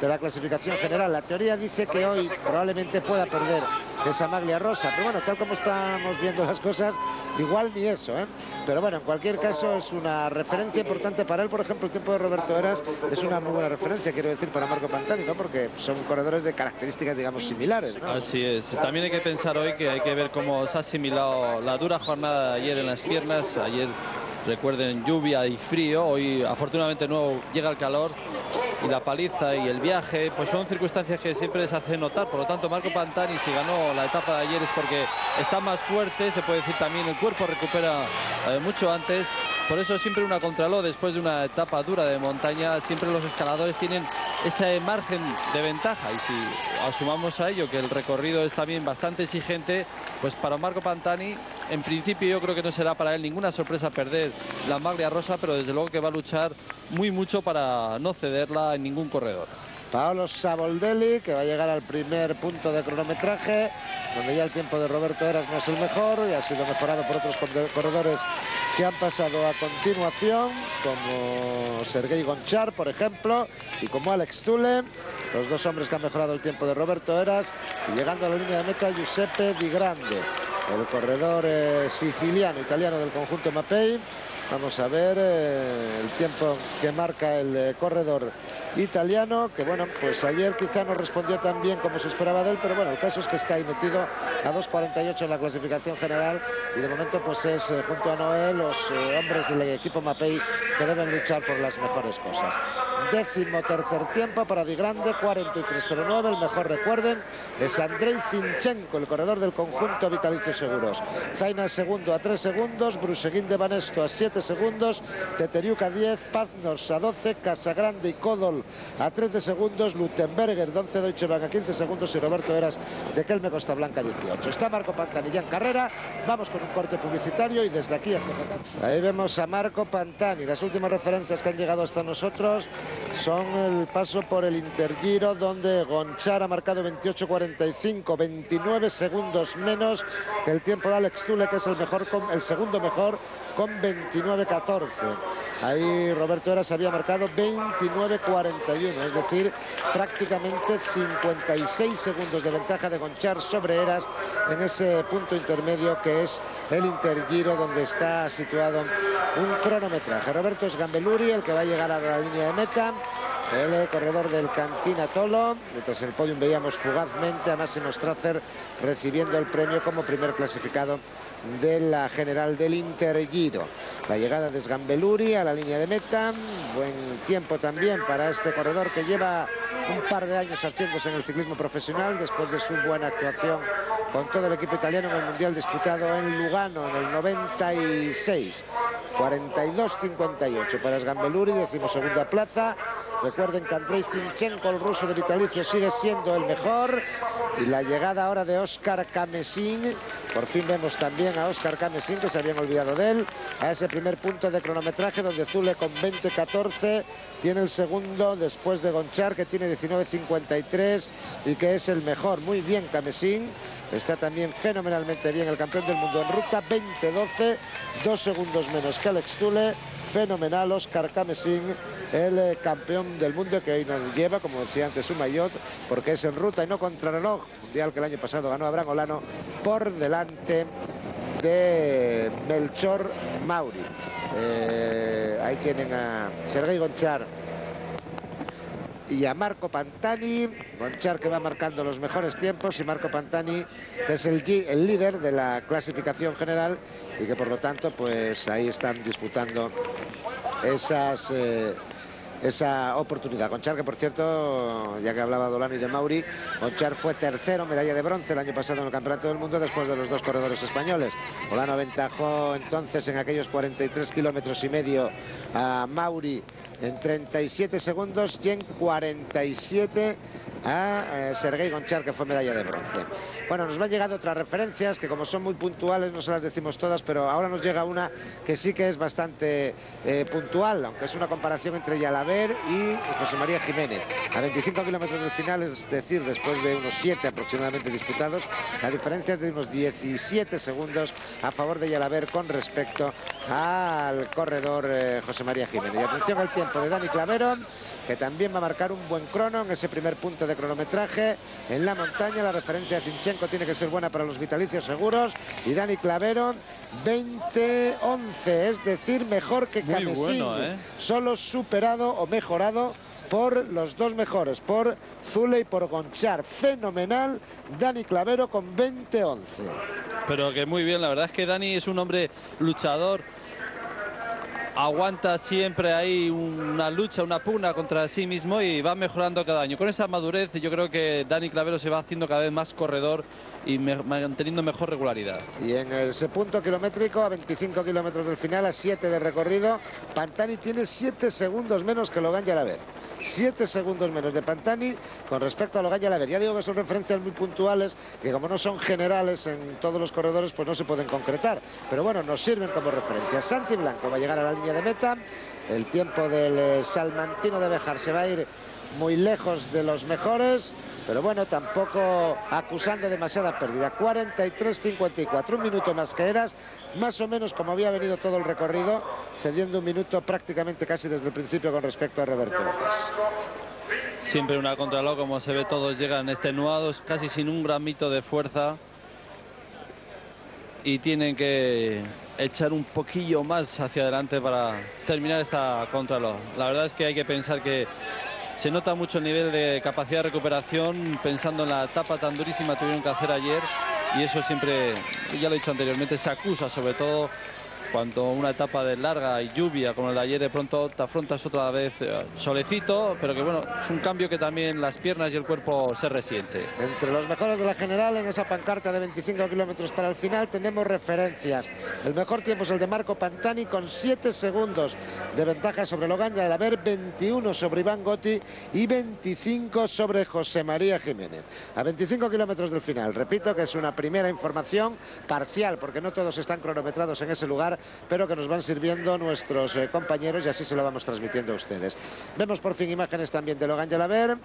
de la clasificación general. La teoría dice que hoy probablemente pueda perder esa Maglia Rosa. Pero bueno, tal como estamos viendo las cosas, igual ni eso, ¿eh? Pero bueno, en cualquier caso es una referencia importante para él. Por ejemplo, el tiempo de Roberto Heras es una muy buena referencia, quiero decir, para Marco Pantani, ¿no? Porque son corredores de características, digamos, similares, ¿no? Así es. También hay que pensar hoy que hay que ver cómo se ha asimilado la dura jornada de ayer en las piernas. Ayer, recuerden, lluvia y frío. Hoy, afortunadamente, no llega el calor. Y la paliza y el viaje, pues son circunstancias que siempre les hace notar. Por lo tanto, Marco Pantani, si ganó la etapa de ayer, es porque está más fuerte, se puede decir también, el cuerpo recupera eh, mucho antes. Por eso siempre una contraló después de una etapa dura de montaña, siempre los escaladores tienen ese margen de ventaja. Y si asumamos a ello que el recorrido es también bastante exigente, pues para Marco Pantani, en principio yo creo que no será para él ninguna sorpresa perder la Maglia Rosa, pero desde luego que va a luchar muy mucho para no cederla en ningún corredor. Paolo Savoldelli, que va a llegar al primer punto de cronometraje, donde ya el tiempo de Roberto Heras no es el mejor y ha sido mejorado por otros corredores que han pasado a continuación, como Serhiy Honchar, por ejemplo, y como Alex Zülle, los dos hombres que han mejorado el tiempo de Roberto Heras, y llegando a la línea de meta Giuseppe Di Grande, el corredor eh, siciliano, italiano del conjunto Mapei. Vamos a ver eh, el tiempo que marca el eh, corredor italiano, que bueno, pues ayer quizá no respondió tan bien como se esperaba de él, pero bueno, el caso es que está ahí metido a dos cuarenta y ocho en la clasificación general y de momento pues es eh, junto a Noé los eh, hombres del equipo Mapei que deben luchar por las mejores cosas. Décimo tercer tiempo para Di Grande, cuarenta y tres cero nueve, el mejor, recuerden, es Andrei Zintchenko, el corredor del conjunto Vitalicio Seguros. Zaina segundo a tres segundos, Bruseguín de Banesto a siete segundos, Teteriuca diez, Paznos a doce, Casagrande y Codol a trece segundos, Luttenberger once, Deutsche Bank a quince segundos y Roberto Heras de Kelme Costa Blanca dieciocho. Está Marco Pantani ya en carrera, vamos con un corte publicitario y desde aquí... Ahí vemos a Marco Pantani, las últimas referencias que han llegado hasta nosotros son el paso por el Intergiro, donde Honchar ha marcado veintiocho cuarenta y cinco, veintinueve segundos menos que el tiempo de Alex Zülle, que es el mejor, con, el segundo mejor, con veintinueve catorce. Ahí Roberto Heras había marcado veintinueve cuarenta y uno, es decir, prácticamente cincuenta y seis segundos de ventaja de Honchar sobre Heras en ese punto intermedio que es el Intergiro, donde está situado un cronometraje. Roberto es Gambelluri, el que va a llegar a la línea de meta, el corredor del Cantina Tolo. Mientras el podium veíamos fugazmente a Massimo Strasser recibiendo el premio como primer clasificado de la general del Intergiro. La llegada de Sgambelluri a la línea de meta, buen tiempo también para este corredor que lleva un par de años haciéndose en el ciclismo profesional después de su buena actuación con todo el equipo italiano en el Mundial disputado en Lugano en el noventa y seis. cuarenta y dos cincuenta y ocho para Sgambelluri, decimosegunda plaza. Recuerden que Andrei Zinchenko, el ruso de Vitalicio, sigue siendo el mejor. Y la llegada ahora de Oscar Camenzind. Por fin vemos también a Oscar Camenzind, que se habían olvidado de él, a ese primer punto de cronometraje donde Zülle con veinte catorce tiene el segundo después de Honchar, que tiene diecinueve cincuenta y tres y que es el mejor. Muy bien Camenzind, está también fenomenalmente bien el campeón del mundo en ruta, veinte doce, dos segundos menos que Alex Zülle. Fenomenal Oscar Camenzind, el eh, campeón del mundo, que hoy nos lleva, como decía antes, su maillot, porque es en ruta y no contrarreloj, mundial que el año pasado ganó Abraham Olano por delante de Melchor Mauri. Eh, ahí tienen a Serhiy Honchar y a Marco Pantani. Honchar, que va marcando los mejores tiempos, y Marco Pantani, que es el, el líder de la clasificación general y que por lo tanto pues ahí están disputando esas... Eh... esa oportunidad. Honchar, que por cierto, ya que hablaba de Olano y de Mauri, Honchar fue tercero, medalla de bronce el año pasado en el Campeonato del Mundo después de los dos corredores españoles. Olano aventajó entonces en aquellos cuarenta y tres kilómetros y medio a Mauri en treinta y siete segundos y en cuarenta y siete a eh, Serhiy Honchar, que fue medalla de bronce. Bueno, nos van llegando otras referencias que, como son muy puntuales, no se las decimos todas, pero ahora nos llega una que sí que es bastante eh, puntual, aunque es una comparación entre Jalabert y José María Jiménez. A veinticinco kilómetros del final, es decir, después de unos siete aproximadamente disputados, la diferencia es de unos diecisiete segundos a favor de Jalabert con respecto al corredor eh, José María Jiménez. Y atención al tiempo de Dani Clavero, que también va a marcar un buen crono en ese primer punto de cronometraje. En la montaña, la referencia de Zinchenko Zintchenko tiene que ser buena para los Vitalicios Seguros. Y Dani Clavero, veinte once, es decir, mejor que Camenzind. Bueno, ¿eh? Solo superado o mejorado por los dos mejores, por Zülle y por Honchar. Fenomenal Dani Clavero con veinte once. Pero que muy bien, la verdad es que Dani es un hombre luchador. Aguanta siempre ahí una lucha, una pugna contra sí mismo y va mejorando cada año. Con esa madurez yo creo que Dani Clavero se va haciendo cada vez más corredor y me, manteniendo mejor regularidad. Y en ese punto kilométrico, a veinticinco kilómetros del final, a siete de recorrido, Pantani tiene siete segundos menos que Laurent Jalabert. siete segundos menos de Pantani con respecto a Laurent Jalabert. Ya digo que son referencias muy puntuales que, como no son generales en todos los corredores, pues no se pueden concretar. Pero bueno, nos sirven como referencia. Santi Blanco va a llegar a la línea de meta. El tiempo del salmantino de Béjar se va a ir muy lejos de los mejores, pero bueno, tampoco acusando demasiada pérdida. cuarenta y tres cincuenta y cuatro, un minuto más que Heras, más o menos como había venido todo el recorrido, cediendo un minuto prácticamente casi desde el principio con respecto a Roberto Heras. Siempre una contraló, como se ve, todos llegan extenuados, casi sin un gramito de fuerza, y tienen que echar un poquillo más hacia adelante para terminar esta contraló. La verdad es que hay que pensar que se nota mucho el nivel de capacidad de recuperación, pensando en la etapa tan durísima que tuvieron que hacer ayer, y eso siempre, ya lo he dicho anteriormente, se acusa, sobre todo cuando una etapa de larga y lluvia como la de ayer, de pronto te afrontas otra vez solecito, pero que bueno, es un cambio que también las piernas y el cuerpo se resiente. Entre los mejores de la general, en esa pancarta de veinticinco kilómetros para el final, tenemos referencias. El mejor tiempo es el de Marco Pantani, con siete segundos de ventaja sobre Laurent Jalabert, veintiuno sobre Iván Gotti y veinticinco sobre José María Jiménez. A veinticinco kilómetros del final, repito que es una primera información parcial, porque no todos están cronometrados en ese lugar, pero que nos van sirviendo nuestros eh, compañeros, y así se lo vamos transmitiendo a ustedes. Vemos por fin imágenes también de Laurent Jalabert.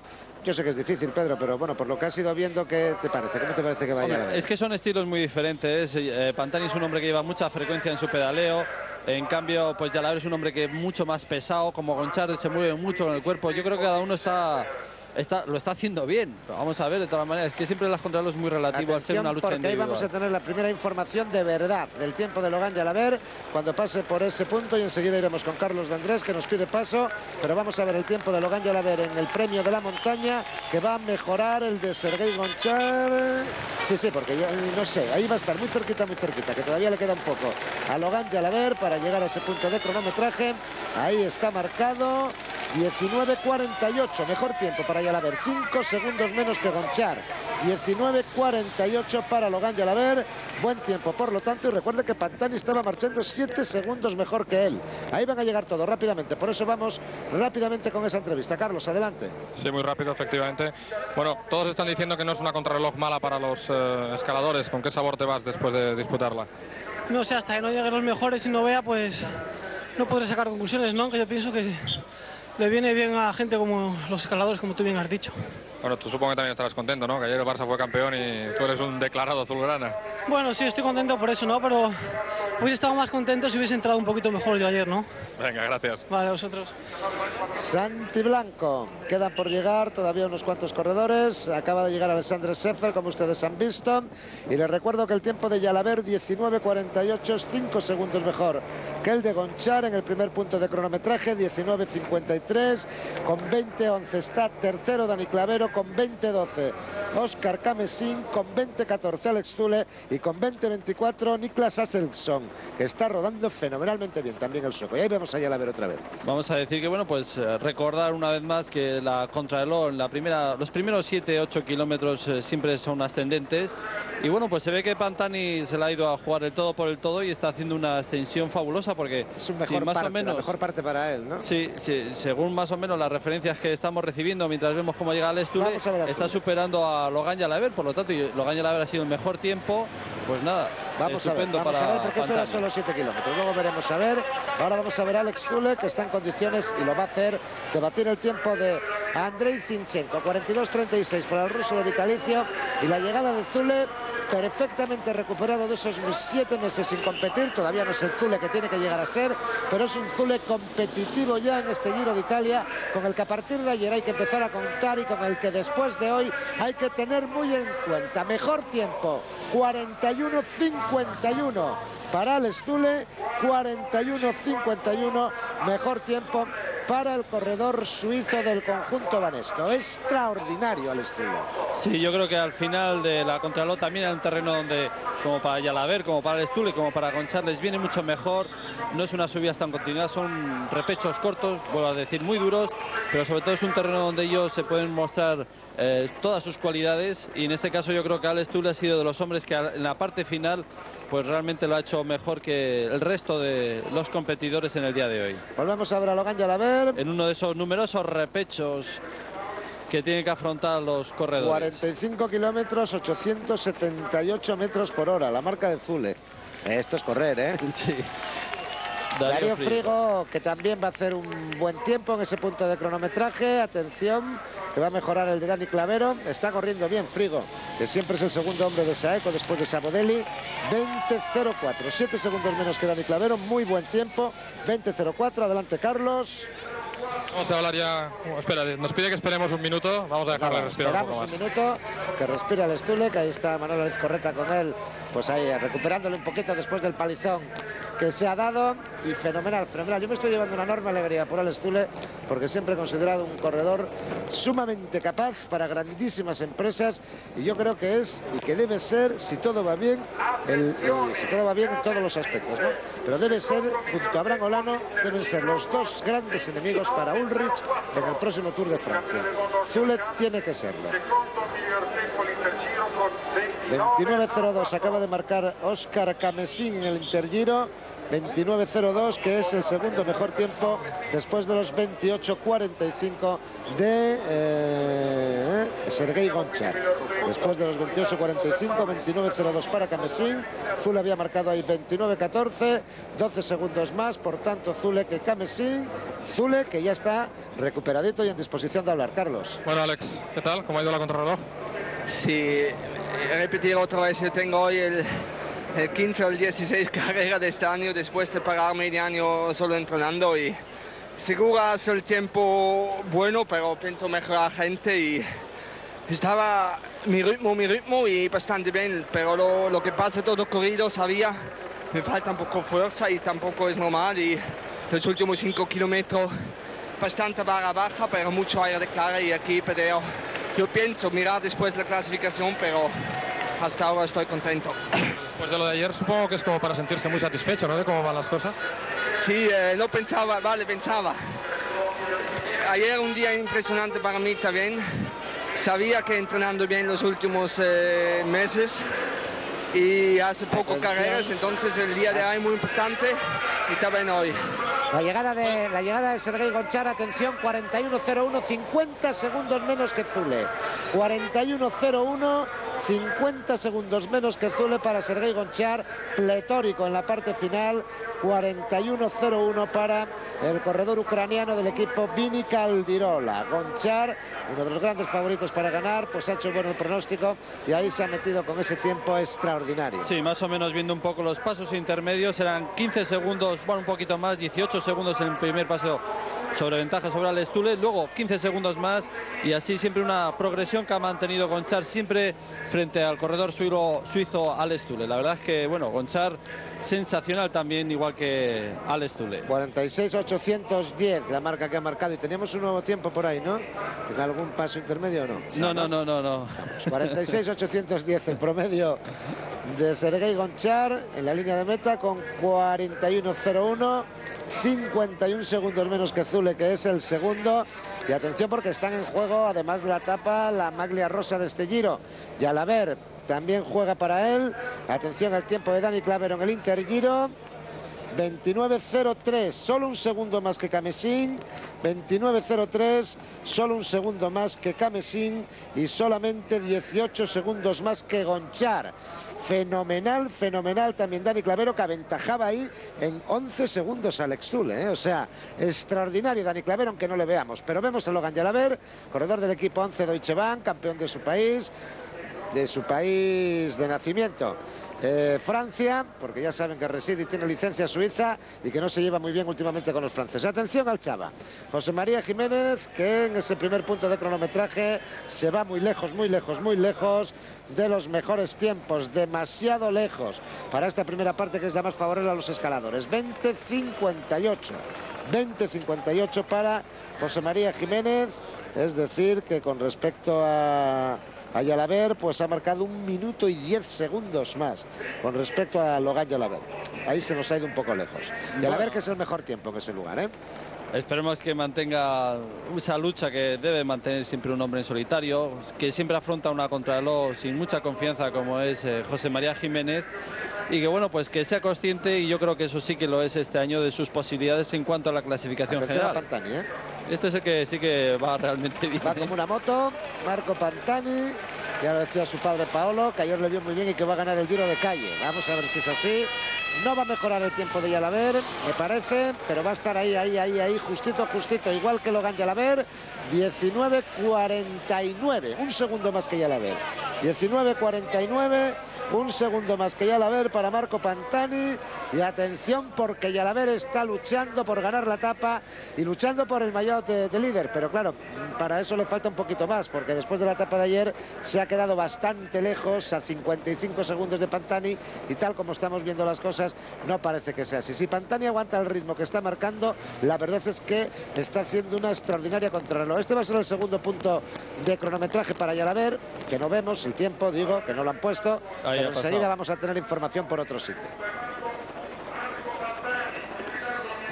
Yo sé que es difícil, Pedro, pero bueno, por lo que has ido viendo, ¿qué te parece? ¿Cómo te parece que vaya? Hombre, es que son estilos muy diferentes. Eh, Pantani es un hombre que lleva mucha frecuencia en su pedaleo. En cambio, pues Jalabert es un hombre que es mucho más pesado, como Honchar, se mueve mucho con el cuerpo. Yo creo que cada uno está... Está, lo está haciendo bien, vamos a ver, de todas maneras, es que siempre las contrarreloj es muy relativo al ser una lucha individual. Ahí vamos a tener la primera información de verdad del tiempo de Laurent Jalabert cuando pase por ese punto, y enseguida iremos con Carlos de Andrés, que nos pide paso, pero vamos a ver el tiempo de Laurent Jalabert en el premio de la montaña, que va a mejorar el de Serhiy Honchar. Sí, sí, porque yo no sé, ahí va a estar muy cerquita, muy cerquita, que todavía le queda un poco a Laurent Jalabert para llegar a ese punto de cronometraje. Ahí está marcado diecinueve cuarenta y ocho, mejor tiempo para Jalabert, cinco segundos menos que Honchar. diecinueve cuarenta y ocho para Laurent Jalabert, buen tiempo por lo tanto, y recuerde que Pantani estaba marchando siete segundos mejor que él. Ahí van a llegar todos rápidamente, por eso vamos rápidamente con esa entrevista. Carlos, adelante. Sí, muy rápido, efectivamente. Bueno, todos están diciendo que no es una contrarreloj mala para los eh, escaladores. ¿Con qué sabor te vas después de disputarla? No sé, hasta que no lleguen los mejores y no vea, pues no podré sacar conclusiones, ¿no? Que yo pienso que le viene bien a gente como los escaladores, como tú bien has dicho. Bueno, tú supongo que también estarás contento, ¿no? Que ayer el Barça fue campeón y tú eres un declarado azulgrana. Bueno, sí, estoy contento por eso, ¿no? Pero hubiese estado más contento si hubiese entrado un poquito mejor yo ayer, ¿no? Venga, gracias. Vale, a vosotros. Santi Blanco. Quedan por llegar todavía unos cuantos corredores. Acaba de llegar Alexander Scheffler, como ustedes han visto. Y les recuerdo que el tiempo de Jalabert, diecinueve cuarenta y ocho, es cinco segundos mejor que el de Honchar en el primer punto de cronometraje, diecinueve cincuenta y tres. Con veinte once está tercero Dani Clavero, con veinte doce Oscar Camenzind, con veinte catorce Alex Zülle y con veinte veinticuatro Niklas Axelsson, que está rodando fenomenalmente bien también el sueco. Y ahí vemos a Jalabert otra vez. Vamos a decir que, bueno, pues recordar una vez más que la contrarreloj, la primera, los primeros siete ocho kilómetros eh, siempre son ascendentes. Y bueno, pues se ve que Pantani se le ha ido a jugar el todo por el todo y está haciendo una ascensión fabulosa, porque es un mejor, si más parte, o menos, la mejor parte para él, ¿no? Sí, sí, según más o menos las referencias que estamos recibiendo mientras vemos cómo llega Alex Zülle, está superando a Laurent Jalabert, por lo tanto, y Laurent Jalabert ha sido el mejor tiempo. Pues nada, vamos a ver, vamos a ver, porque eso era solo siete kilómetros, luego veremos a ver. Ahora vamos a ver a Alex Zülle, que está en condiciones, y lo va a hacer, de batir el tiempo de Andrei Zintchenko, cuarenta y dos treinta y seis para el ruso de vitalicio, y la llegada de Zülle perfectamente recuperado de esos siete meses sin competir. Todavía no es el Zülle que tiene que llegar a ser, pero es un Zülle competitivo ya en este Giro de Italia, con el que a partir de ayer hay que empezar a contar y con el que después de hoy hay que tener muy en cuenta. Mejor tiempo, cuarenta y uno cincuenta y uno para Alex Zülle, cuarenta y uno cincuenta y uno, mejor tiempo para el corredor suizo del conjunto Banesto. Extraordinario Alex Zülle. Sí, yo creo que al final de la contrarreloj también es un terreno donde, como para Jalabert, como para Alex Zülle, como para Honchar, les viene mucho mejor. No es una subida tan continua, son repechos cortos, vuelvo a decir, muy duros, pero sobre todo es un terreno donde ellos se pueden mostrar eh, todas sus cualidades, y en este caso yo creo que Alex Zülle ha sido de los hombres que en la parte final pues realmente lo ha hecho mejor que el resto de los competidores en el día de hoy. Volvemos a ver a Laurent Jalabert en uno de esos numerosos repechos que tienen que afrontar los corredores. cuarenta y cinco kilómetros, ochocientos setenta y ocho metros por hora, la marca de Zülle. Esto es correr, ¿eh? Sí. Darío Frigo, que también va a hacer un buen tiempo en ese punto de cronometraje. Atención, que va a mejorar el de Dani Clavero. Está corriendo bien Frigo, que siempre es el segundo hombre de Saeco después de Savoldelli. veinte cero cuatro, siete segundos menos que Dani Clavero. Muy buen tiempo, veinte cero cuatro. Adelante, Carlos. Vamos a hablar ya. Espera, nos pide que esperemos un minuto. Vamos a dejarle respirar un poco más. Esperamos un minuto, que respira el Zülle, que ahí está Manuel Álvarez Correta con él, pues ahí recuperándole un poquito después del palizón que se ha dado. Y fenomenal, fenomenal. Yo me estoy llevando una enorme alegría por Alex Zülle, porque siempre he considerado un corredor sumamente capaz para grandísimas empresas, y yo creo que es y que debe ser, si todo va bien, el, eh, si todo va bien en todos los aspectos, ¿no? Pero debe ser, junto a Abraham Olano, deben ser los dos grandes enemigos para Ulrich en el próximo Tour de Francia. Zülle tiene que serlo. veintinueve cero dos acaba de marcar Oscar Camenzind el Intergiro. veintinueve cero dos, que es el segundo mejor tiempo después de los veintiocho cuarenta y cinco de eh, Serhiy Honchar. Después de los veintiocho cuarenta y cinco, veintinueve cero dos para Camenzind. Zülle había marcado ahí veintinueve catorce, doce segundos más, por tanto Zülle que Camenzind. Zülle que ya está recuperadito y en disposición de hablar. Carlos. Bueno, Alex, ¿qué tal? ¿Cómo ha ido la contrarreloj? Sí, he repetido otra vez, yo tengo hoy el... el quinto al dieciséis carrera de este año, después de parar medio año solo entrenando, y seguro hace el tiempo bueno, pero pienso mejorar gente, y estaba mi ritmo, mi ritmo y bastante bien, pero lo, lo que pasa todo corrido sabía, me falta un poco fuerza y tampoco es normal, y los últimos cinco kilómetros bastante barra baja, pero mucho aire de cara, y aquí pedeo, yo pienso mirar después la clasificación, pero hasta ahora estoy contento. Después de lo de ayer, supongo que es como para sentirse muy satisfecho, ¿no? De cómo van las cosas. Sí, eh, no pensaba, vale, pensaba. Ayer un día impresionante para mí también. Sabía que entrenando bien los últimos eh, meses y hace poco Atención. carreras, entonces el día de hoy muy importante y también hoy. La llegada de, la llegada de Serhiy Honchar, atención, cuarenta y uno cero uno, cincuenta segundos menos que Zülle. cuarenta y uno cero uno, cincuenta segundos menos que Zülle para Serhiy Honchar, pletórico en la parte final. cuarenta y uno cero uno para el corredor ucraniano del equipo Vini Caldirola. Honchar, uno de los grandes favoritos para ganar, pues ha hecho bueno el pronóstico y ahí se ha metido con ese tiempo extraordinario. Sí, más o menos viendo un poco los pasos intermedios, eran quince segundos, bueno, un poquito más, dieciocho segundos en el primer paso sobre ventaja sobre Alex Zülle, luego quince segundos más, y así siempre una progresión que ha mantenido Honchar siempre frente al corredor suizo, suizo Alex Zülle. La verdad es que, bueno, Honchar sensacional también, igual que Alex Zülle. cuarenta y seis ochocientos diez, la marca que ha marcado, y teníamos un nuevo tiempo por ahí, ¿no? ¿En algún paso intermedio o no? No, no, no, no, no. cuarenta y seis ochocientos diez el promedio de Serhiy Honchar en la línea de meta con cuarenta y uno cero uno. cincuenta y un segundos menos que Zülle, que es el segundo. Y atención, porque están en juego, además de la tapa, la Maglia Rosa de este Giro. Jalabert también juega para él. Atención al tiempo de Dani Clavero en el Intergiro. veintinueve cero tres, solo un segundo más que Camenzind. veintinueve cero tres, solo un segundo más que Camenzind. Y solamente dieciocho segundos más que Honchar. Fenomenal, fenomenal también Dani Clavero, que aventajaba ahí en once segundos a Alex Zülle, ¿eh? O sea, extraordinario Dani Clavero, aunque no le veamos. Pero vemos a Laurent Jalabert, corredor del equipo once Deutsche Bank, campeón de su país, de su país de nacimiento. Eh, Francia, porque ya saben que reside y tiene licencia suiza y que no se lleva muy bien últimamente con los franceses. Atención al Chava, José María Jiménez, que en ese primer punto de cronometraje se va muy lejos, muy lejos, muy lejos de los mejores tiempos, demasiado lejos para esta primera parte que es la más favorable a los escaladores. Veinte cincuenta y ocho, veinte cincuenta y ocho para José María Jiménez, es decir que con respecto a a Jalabert, pues ha marcado un minuto y diez segundos más con respecto a Laurent Jalabert. Ahí se nos ha ido un poco lejos. Jalabert, que es el mejor tiempo en ese lugar, ¿eh? Esperemos que mantenga esa lucha que debe mantener siempre un hombre en solitario, que siempre afronta una contrarreloj sin mucha confianza como es eh, José María Jiménez, y que bueno, pues que sea consciente, y yo creo que eso sí que lo es este año, de sus posibilidades en cuanto a la clasificación general. Atención a Pantani, ¿eh? Este es el que sí que va realmente bien. Va como una moto, Marco Pantani, ya lo decía su padre Paolo, que ayer le vio muy bien y que va a ganar el Giro de Calle. Vamos a ver si es así. No va a mejorar el tiempo de Jalabert, me parece, pero va a estar ahí, ahí, ahí, ahí, justito, justito, igual que Laurent Jalabert. diecinueve cuarenta y nueve, un segundo más que Jalabert. diecinueve cuarenta y nueve, un segundo más que Jalabert para Marco Pantani. Y atención, porque Jalabert está luchando por ganar la etapa y luchando por el maillot de, de líder. Pero claro, para eso le falta un poquito más, porque después de la etapa de ayer se ha quedado bastante lejos, a cincuenta y cinco segundos de Pantani, y tal como estamos viendo las cosas, no parece que sea así. Si Pantani aguanta el ritmo que está marcando, la verdad es que está haciendo una extraordinaria contrarreloj. Este va a ser el segundo punto de cronometraje para Jalabert, que no vemos el tiempo, digo, que no lo han puesto. Ahí pero enseguida vamos a tener información por otro sitio.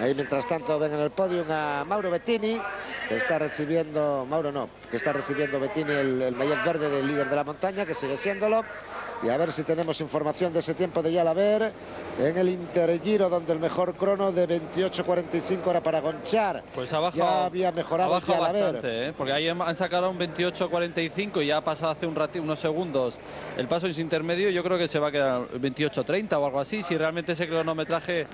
Ahí mientras tanto ven en el podio a Mauro Bettini, que está recibiendo, Mauro no, que está recibiendo Bettini el, el maillot verde del líder de la montaña, que sigue siéndolo. Y a ver si tenemos información de ese tiempo de Jalabert en el Intergiro, donde el mejor crono de veintiocho cuarenta y cinco era para Honchar. Pues ha bajado, ya había mejorado ha bajado bastante, ¿eh? Porque ahí han sacado un veintiocho cuarenta y cinco y ya ha pasado hace un ratito, unos segundos, el paso en su intermedio. Yo creo que se va a quedar veintiocho treinta o algo así, si realmente ese cronometraje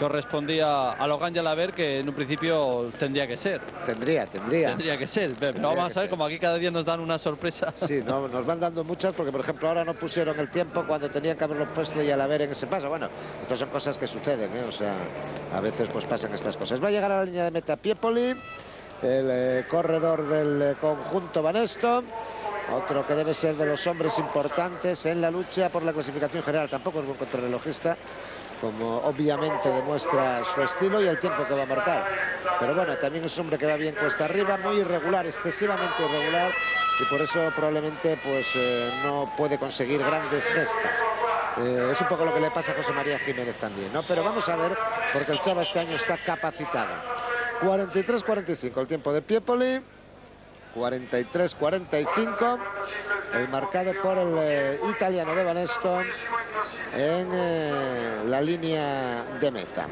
correspondía a Laurent Jalabert, que en un principio tendría que ser. Tendría, tendría. Tendría que ser, pero tendría vamos a ver, como aquí cada día nos dan una sorpresa. Sí, no, nos van dando muchas, porque por ejemplo ahora no pusieron el tiempo cuando tenían que haberlo puesto y Jalabert en ese paso. Bueno, estas son cosas que suceden, ¿eh? O sea, a veces pues pasan estas cosas. Va a llegar a la línea de meta Piepoli, el eh, corredor del eh, conjunto Banesto. Otro que debe ser de los hombres importantes en la lucha por la clasificación general. Tampoco es buen contrarrelojista, como obviamente demuestra su estilo y el tiempo que va a marcar. Pero bueno, también es un hombre que va bien cuesta arriba, muy irregular, excesivamente irregular, y por eso probablemente pues eh, no puede conseguir grandes gestas. Eh, es un poco lo que le pasa a José María Jiménez también, ¿no? Pero vamos a ver, porque el Chava este año está capacitado. cuarenta y tres cuarenta y cinco el tiempo de Piepoli, cuarenta y tres cuarenta y cinco el marcado por el eh, italiano de Vanesto en eh, la línea de meta.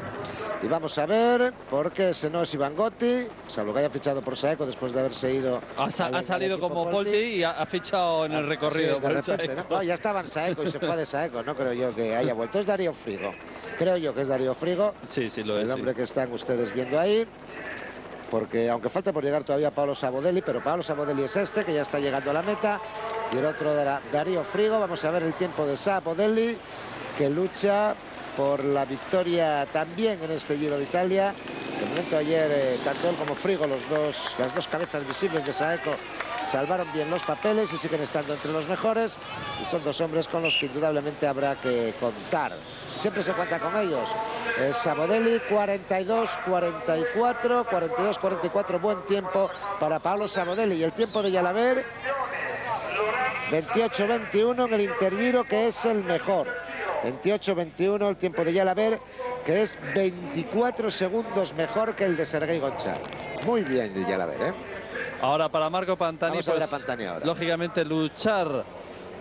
Y vamos a ver, porque ese no es Iván Gotti, salvo que haya fichado por Saeco después de haberse ido. Ha, sa al, ha salido como Polti y ha, ha fichado en ah, el recorrido. Sí, de repente, ¿no? No, ya estaba en Saeco y se fue de Saeco, no creo yo que haya vuelto. Es Darío Frigo, creo yo que es Darío Frigo, sí, sí, lo es, el hombre sí. que están ustedes viendo ahí. Porque aunque falta por llegar todavía Paolo Savoldelli, pero Paolo Savoldelli es este, que ya está llegando a la meta. Y el otro era Darío Frigo. Vamos a ver el tiempo de Savoldelli, que lucha por la victoria también en este Giro de Italia. De momento ayer, eh, tanto él como Frigo, los dos, las dos cabezas visibles de Saeco, salvaron bien los papeles y siguen estando entre los mejores. Y son dos hombres con los que indudablemente habrá que contar. Siempre se cuenta con ellos. Eh, Savoldelli, cuarenta y dos cuarenta y cuatro, cuarenta y dos cuarenta y cuatro, buen tiempo para Paolo Savoldelli. Y el tiempo de Jalabert, veintiocho veintiuno en el Intergiro, que es el mejor. veintiocho veintiuno el tiempo de Jalabert, que es veinticuatro segundos mejor que el de Serhiy Honchar. Muy bien el Jalabert, ¿eh? Ahora para Marco Pantani, Vamos a ver a Pantani ahora. Pues, lógicamente luchar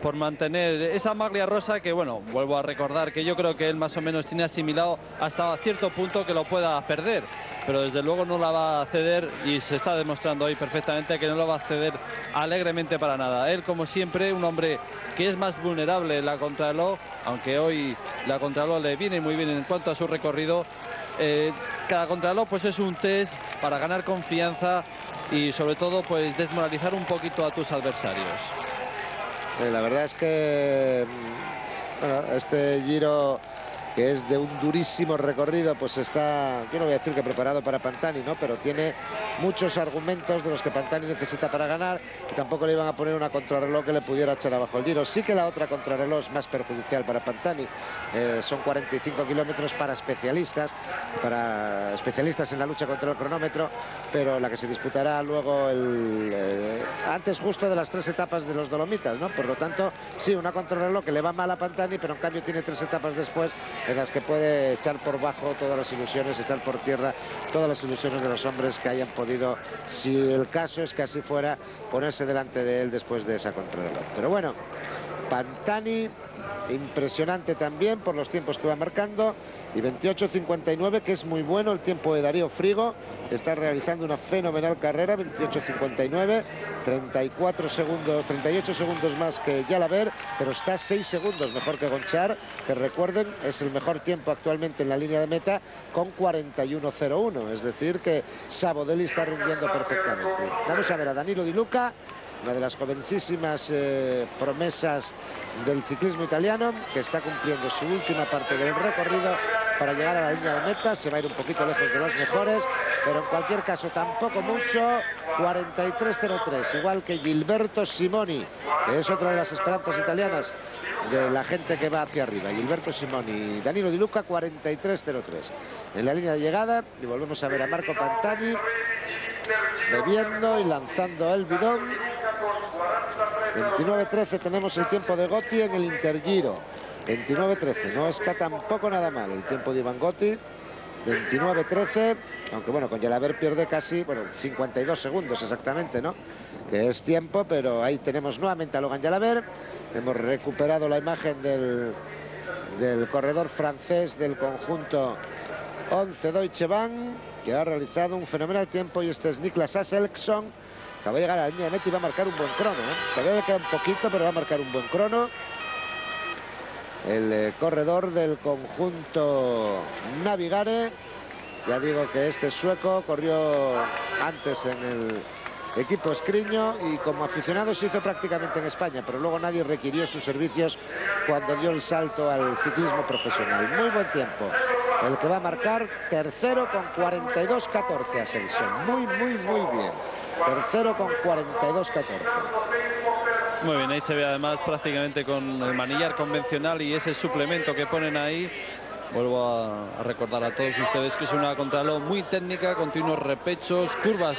por mantener esa maglia rosa, que bueno, vuelvo a recordar que yo creo que él más o menos tiene asimilado hasta cierto punto que lo pueda perder, pero desde luego no la va a ceder, y se está demostrando hoy perfectamente que no lo va a ceder alegremente para nada. Él, como siempre, un hombre que es más vulnerable en la contrarreloj, aunque hoy la contrarreloj le viene muy bien en cuanto a su recorrido. Eh, cada contrarreloj pues es un test para ganar confianza y sobre todo pues desmoralizar un poquito a tus adversarios. Eh, la verdad es que bueno, este Giro, que es de un durísimo recorrido, pues está, yo no voy a decir que preparado para Pantani, ¿no? Pero tiene muchos argumentos de los que Pantani necesita para ganar, y tampoco le iban a poner una contrarreloj que le pudiera echar abajo el Giro. Sí que la otra contrarreloj es más perjudicial para Pantani, eh, son cuarenta y cinco kilómetros para especialistas, para especialistas en la lucha contra el cronómetro, pero la que se disputará luego el, eh, antes justo de las tres etapas de los Dolomitas, ¿no? Por lo tanto, sí, una contrarreloj que le va mal a Pantani, pero en cambio tiene tres etapas después en las que puede echar por bajo todas las ilusiones, echar por tierra todas las ilusiones de los hombres que hayan podido, si el caso es que así fuera, ponerse delante de él después de esa contrarreloj. Pero bueno, Pantani, impresionante también por los tiempos que va marcando, y veintiocho cincuenta y nueve, que es muy bueno el tiempo de Darío Frigo, que está realizando una fenomenal carrera, veintiocho cincuenta y nueve, treinta y cuatro segundos, treinta y ocho segundos más que Jalabert, pero está seis segundos mejor que Honchar, que recuerden, es el mejor tiempo actualmente en la línea de meta, con cuarenta y uno cero uno, es decir que Savoldelli está rindiendo perfectamente. Vamos a ver a Danilo Di Luca, una de las jovencísimas eh, promesas del ciclismo italiano, que está cumpliendo su última parte del recorrido para llegar a la línea de meta. Se va a ir un poquito lejos de los mejores, pero en cualquier caso tampoco mucho. Cuarenta y tres cero tres, igual que Gilberto Simoni, que es otra de las esperanzas italianas de la gente que va hacia arriba. Gilberto Simoni, Danilo Di Luca, cuarenta y tres cero tres en la línea de llegada. Y volvemos a ver a Marco Pantani bebiendo y lanzando el bidón. Veintinueve trece tenemos el tiempo de Gotti en el Intergiro, veintinueve trece, no está tampoco nada mal el tiempo de Iván Gotti, veintinueve trece, aunque bueno, con Jalabert pierde casi, bueno, cincuenta y dos segundos exactamente, ¿no? Que es tiempo, pero ahí tenemos nuevamente a Laurent Jalabert. Hemos recuperado la imagen del, del corredor francés del conjunto once Deutsche Bahn, que ha realizado un fenomenal tiempo, y este es Niklas Axelsson, que va a llegar a la línea de meta y va a marcar un buen crono, ¿eh? Todavía le queda un poquito, pero va a marcar un buen crono. El eh, corredor del conjunto Navigare, ya digo que este sueco corrió antes en el equipo Escriño y como aficionado se hizo prácticamente en España, pero luego nadie requirió sus servicios cuando dio el salto al ciclismo profesional. Muy buen tiempo el que va a marcar, tercero con cuarenta y dos catorce Axelsson. Muy, muy, muy bien. Tercero con cuarenta y dos catorce. Muy bien, ahí se ve además prácticamente con el manillar convencional y ese suplemento que ponen ahí. Vuelvo a, a recordar a todos ustedes que es una contrarreloj muy técnica, continuos repechos, curvas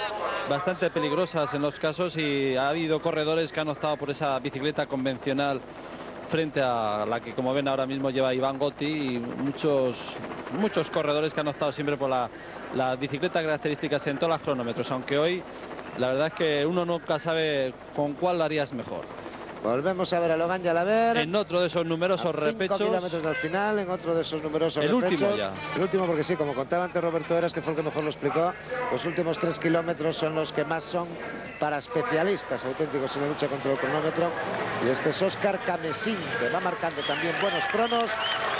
bastante peligrosas en los casos, y ha habido corredores que han optado por esa bicicleta convencional frente a la que, como ven, ahora mismo lleva Iván Gotti, y muchos, muchos corredores que han optado siempre por la, la bicicleta características en todos los cronómetros, aunque hoy la verdad es que uno nunca sabe con cuál lo harías mejor. Volvemos a ver a Laurent Jalabert en otro de esos numerosos repechos. cinco kilómetros al final, en otro de esos numerosos repechos. El último ya. El último, porque sí, como contaba antes Roberto Heras, que fue el que mejor lo explicó, los últimos tres kilómetros son los que más son para especialistas auténticos en la lucha contra el cronómetro. Y este es Oscar Camenzind, que va marcando también buenos cronos.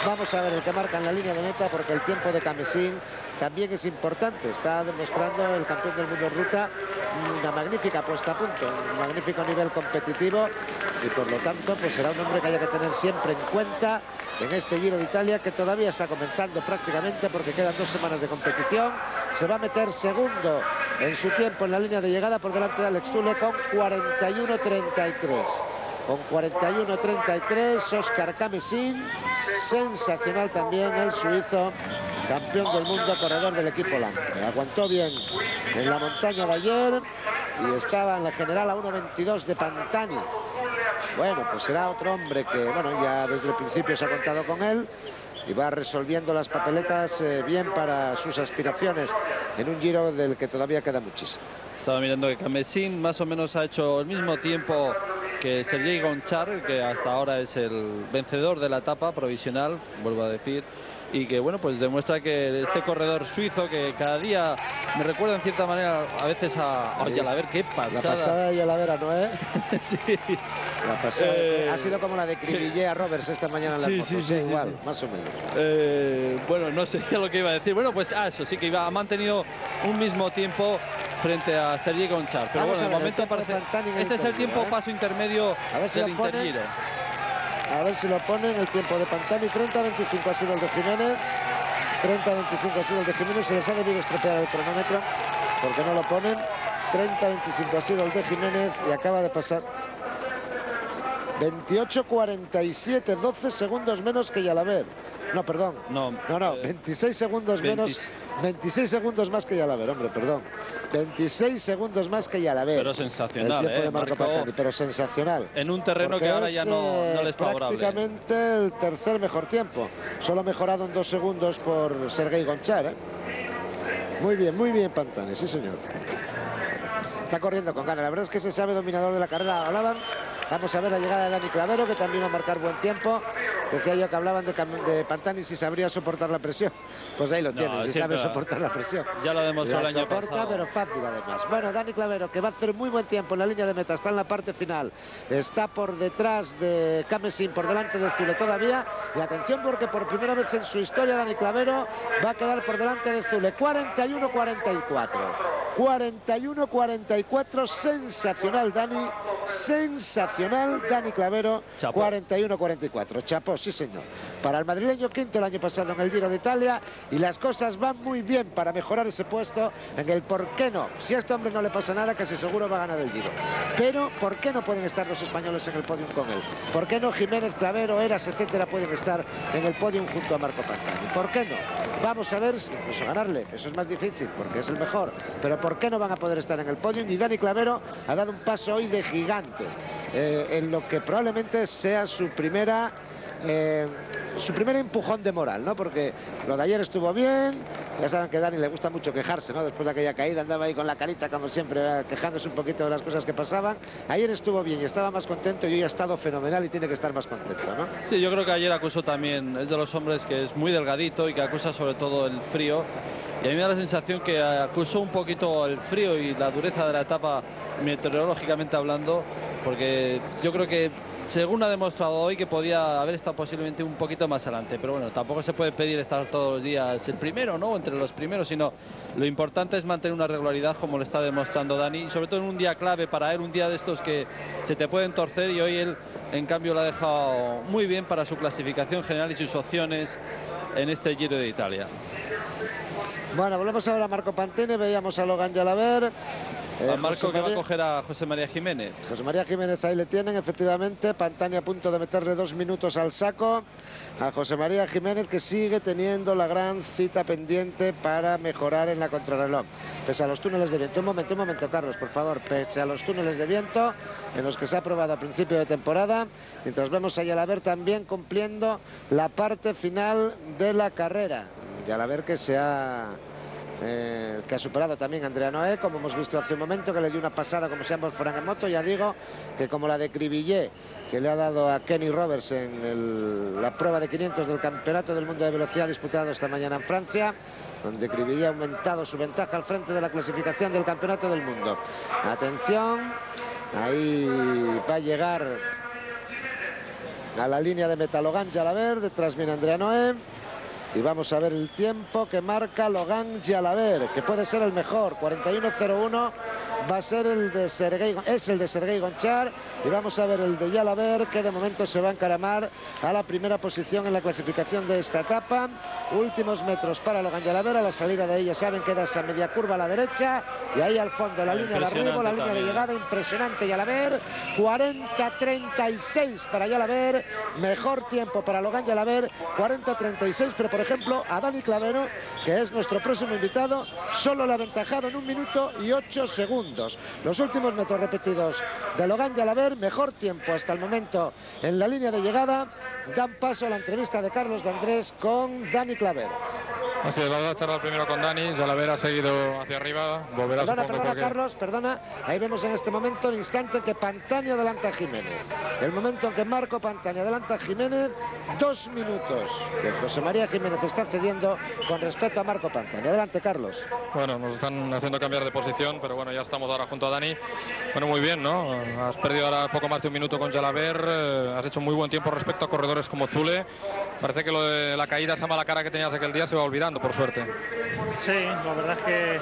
Vamos a ver el que marca en la línea de meta, porque el tiempo de Camenzind también es importante. Está demostrando el campeón del mundo en ruta una magnífica puesta a punto, un magnífico nivel competitivo, y por lo tanto pues será un hombre que haya que tener siempre en cuenta en este Giro de Italia, que todavía está comenzando prácticamente, porque quedan dos semanas de competición. Se va a meter segundo en su tiempo en la línea de llegada, por delante de Alex Zülle, con cuarenta y uno treinta y tres. Con cuarenta y uno treinta y tres, Oscar Camenzind, sensacional también el suizo, campeón del mundo, corredor del equipo Olano. Aguantó bien en la montaña de ayer y estaba en la general a uno veintidós de Pantani. Bueno, pues será otro hombre que, bueno, ya desde el principio se ha contado con él, y va resolviendo las papeletas eh, bien para sus aspiraciones en un Giro del que todavía queda muchísimo. Estaba mirando que Camenzind más o menos ha hecho el mismo tiempo que Serhiy Honchar, que hasta ahora es el vencedor de la etapa provisional, vuelvo a decir, y que bueno, pues demuestra que este corredor suizo, que cada día me recuerda en cierta manera a veces a, a Jalabert. Qué pasada. La pasada de Jalabert, ¿no es? Eh? Sí. La pasada eh... ha sido como la de Cribillé a Roberts esta mañana en la sí, foto. Sí, sí, sí, igual, sí, más o menos. Eh, bueno, no sé qué es lo que iba a decir. Bueno, pues ah, eso sí que iba, ha mantenido un mismo tiempo frente a Serhiy Honchar. Pero vamos, bueno, de momento aparece. Este es el tiempo eh. paso intermedio si del Intergiro. A ver si lo ponen, el tiempo de Pantani. treinta veinticinco ha sido el de Jiménez. treinta veinticinco ha sido el de Jiménez. Se les ha debido estropear el cronómetro porque no lo ponen. treinta veinticinco ha sido el de Jiménez y acaba de pasar. veintiocho cuarenta y siete, doce segundos menos que Jalabert. No, perdón. No, no, no eh, veintiséis segundos veinte. Menos. veintiséis segundos más que Jalabert, hombre, perdón. veintiséis segundos más que Jalabert. Pero sensacional, el tiempo eh, de Marco Pantani, pero sensacional. En un terreno que ahora es, ya no, no les favorable. Prácticamente el tercer mejor tiempo. Solo ha mejorado en dos segundos por Serhiy Honchar. ¿eh? Muy bien, muy bien Pantani, sí señor. Está corriendo con ganas. La verdad es que se sabe dominador de la carrera. Hablaban. Vamos a ver la llegada de Dani Clavero, que también va a marcar buen tiempo. Decía yo que hablaban de, de Pantani si sabría soportar la presión. Pues ahí lo no, tienen, si sabe soportar la presión. Ya lo demostró el año soporta, pasado. Pero fácil además. Bueno, Dani Clavero, que va a hacer muy buen tiempo en la línea de meta. Está en la parte final. Está por detrás de Camenzind, por delante de Zülle todavía. Y atención porque por primera vez en su historia Dani Clavero va a quedar por delante de Zülle. cuarenta y uno cuarenta y cuatro. cuarenta y uno cuarenta y cuatro. Sensacional, Dani. Sensacional, Dani Clavero. cuarenta y uno cuarenta y cuatro. Chapó, sí señor. Para el madrileño, quinto el año pasado en el Giro de Italia. Y las cosas van muy bien para mejorar ese puesto en el por qué no. Si a este hombre no le pasa nada, casi seguro va a ganar el Giro. Pero, ¿por qué no pueden estar los españoles en el podium con él? ¿Por qué no Jiménez, Clavero, Heras, etcétera, pueden estar en el podium junto a Marco Pantani? ¿Por qué no? Vamos a ver si incluso ganarle. Eso es más difícil porque es el mejor. Pero ¿por qué no van a poder estar en el podium? Y Dani Clavero ha dado un paso hoy de gigante eh, en lo que probablemente sea su primera... Eh, su primer empujón de moral, ¿no? Porque lo de ayer estuvo bien. Ya saben que a Dani le gusta mucho quejarse, ¿no? Después de aquella caída andaba ahí con la carita, como siempre, quejándose un poquito de las cosas que pasaban. Ayer estuvo bien y estaba más contento y hoy ha estado fenomenal y tiene que estar más contento, ¿no? Sí, yo creo que ayer acusó también, es de los hombres que es muy delgadito y que acusa sobre todo el frío. Y a mí me da la sensación que acusó un poquito el frío y la dureza de la etapa meteorológicamente hablando, porque yo creo que según ha demostrado hoy que podía haber estado posiblemente un poquito más adelante. Pero bueno, tampoco se puede pedir estar todos los días el primero, ¿no? Entre los primeros, sino lo importante es mantener una regularidad como lo está demostrando Dani. Sobre todo en un día clave para él, un día de estos que se te pueden torcer. Y hoy él, en cambio, lo ha dejado muy bien para su clasificación general y sus opciones en este Giro de Italia. Bueno, volvemos ahora a Marco Pantani. Veíamos a Laurent Jalabert. Eh, a Marco José que María... va a coger a José María Jiménez. José María Jiménez, ahí le tienen, efectivamente. Pantani a punto de meterle dos minutos al saco. A José María Jiménez, que sigue teniendo la gran cita pendiente para mejorar en la contrarreloj. Pese a los túneles de viento. Un momento, un momento, Carlos, por favor. Pese a los túneles de viento, en los que se ha probado a principio de temporada. Mientras vemos a Jalabert también cumpliendo la parte final de la carrera. Jalabert que se ha... Eh, que ha superado también a Andrea Noé, como hemos visto hace un momento, que le dio una pasada como se llama fuera en moto, ya digo, que como la de Cribillé, que le ha dado a Kenny Roberts en el, la prueba de quinientos del Campeonato del Mundo de Velocidad disputado esta mañana en Francia, donde Cribillé ha aumentado su ventaja al frente de la clasificación del Campeonato del Mundo. Atención, ahí va a llegar a la línea de meta Laurent Jalabert, detrás viene Andrea Noé. Y vamos a ver el tiempo que marca Laurent Jalabert, que puede ser el mejor. cuarenta y uno cero uno va a ser el de Serhiy, es el de Serhiy Honchar. Y vamos a ver el de Jalabert, que de momento se va a encaramar a la primera posición en la clasificación de esta etapa. Últimos metros para Laurent Jalabert. A la salida de ella, saben, queda esa media curva a la derecha. Y ahí al fondo la línea de arribo, la línea de llegada. Impresionante Jalabert. cuarenta treinta y seis para Jalabert. Mejor tiempo para Laurent Jalabert. cuarenta treinta y seis, pero por Por ejemplo, a Dani Clavero, que es nuestro próximo invitado, solo le ha aventajado en un minuto y ocho segundos. Los últimos metros repetidos de Laurent Jalabert, mejor tiempo hasta el momento en la línea de llegada, dan paso a la entrevista de Carlos de Andrés con Dani Clavero. Así es, vamos a charlar primero con Dani. Jalabert ha seguido hacia arriba, volverá a Perdona, perdona, porque... Carlos, perdona. Ahí vemos en este momento el instante en que Pantani adelanta a Jiménez. El momento en que Marco Pantani adelanta a Jiménez, dos minutos. José María Jiménez está cediendo con respecto a Marco Pantani. Adelante, Carlos. Bueno, nos están haciendo cambiar de posición, pero bueno, ya estamos ahora junto a Dani. Bueno, muy bien, ¿no? Has perdido ahora poco más de un minuto con Jalabert, eh, has hecho muy buen tiempo respecto a corredores como Zülle. Parece que lo de la caída, esa mala cara que tenías aquel día, se va olvidando, por suerte. Sí, la verdad es que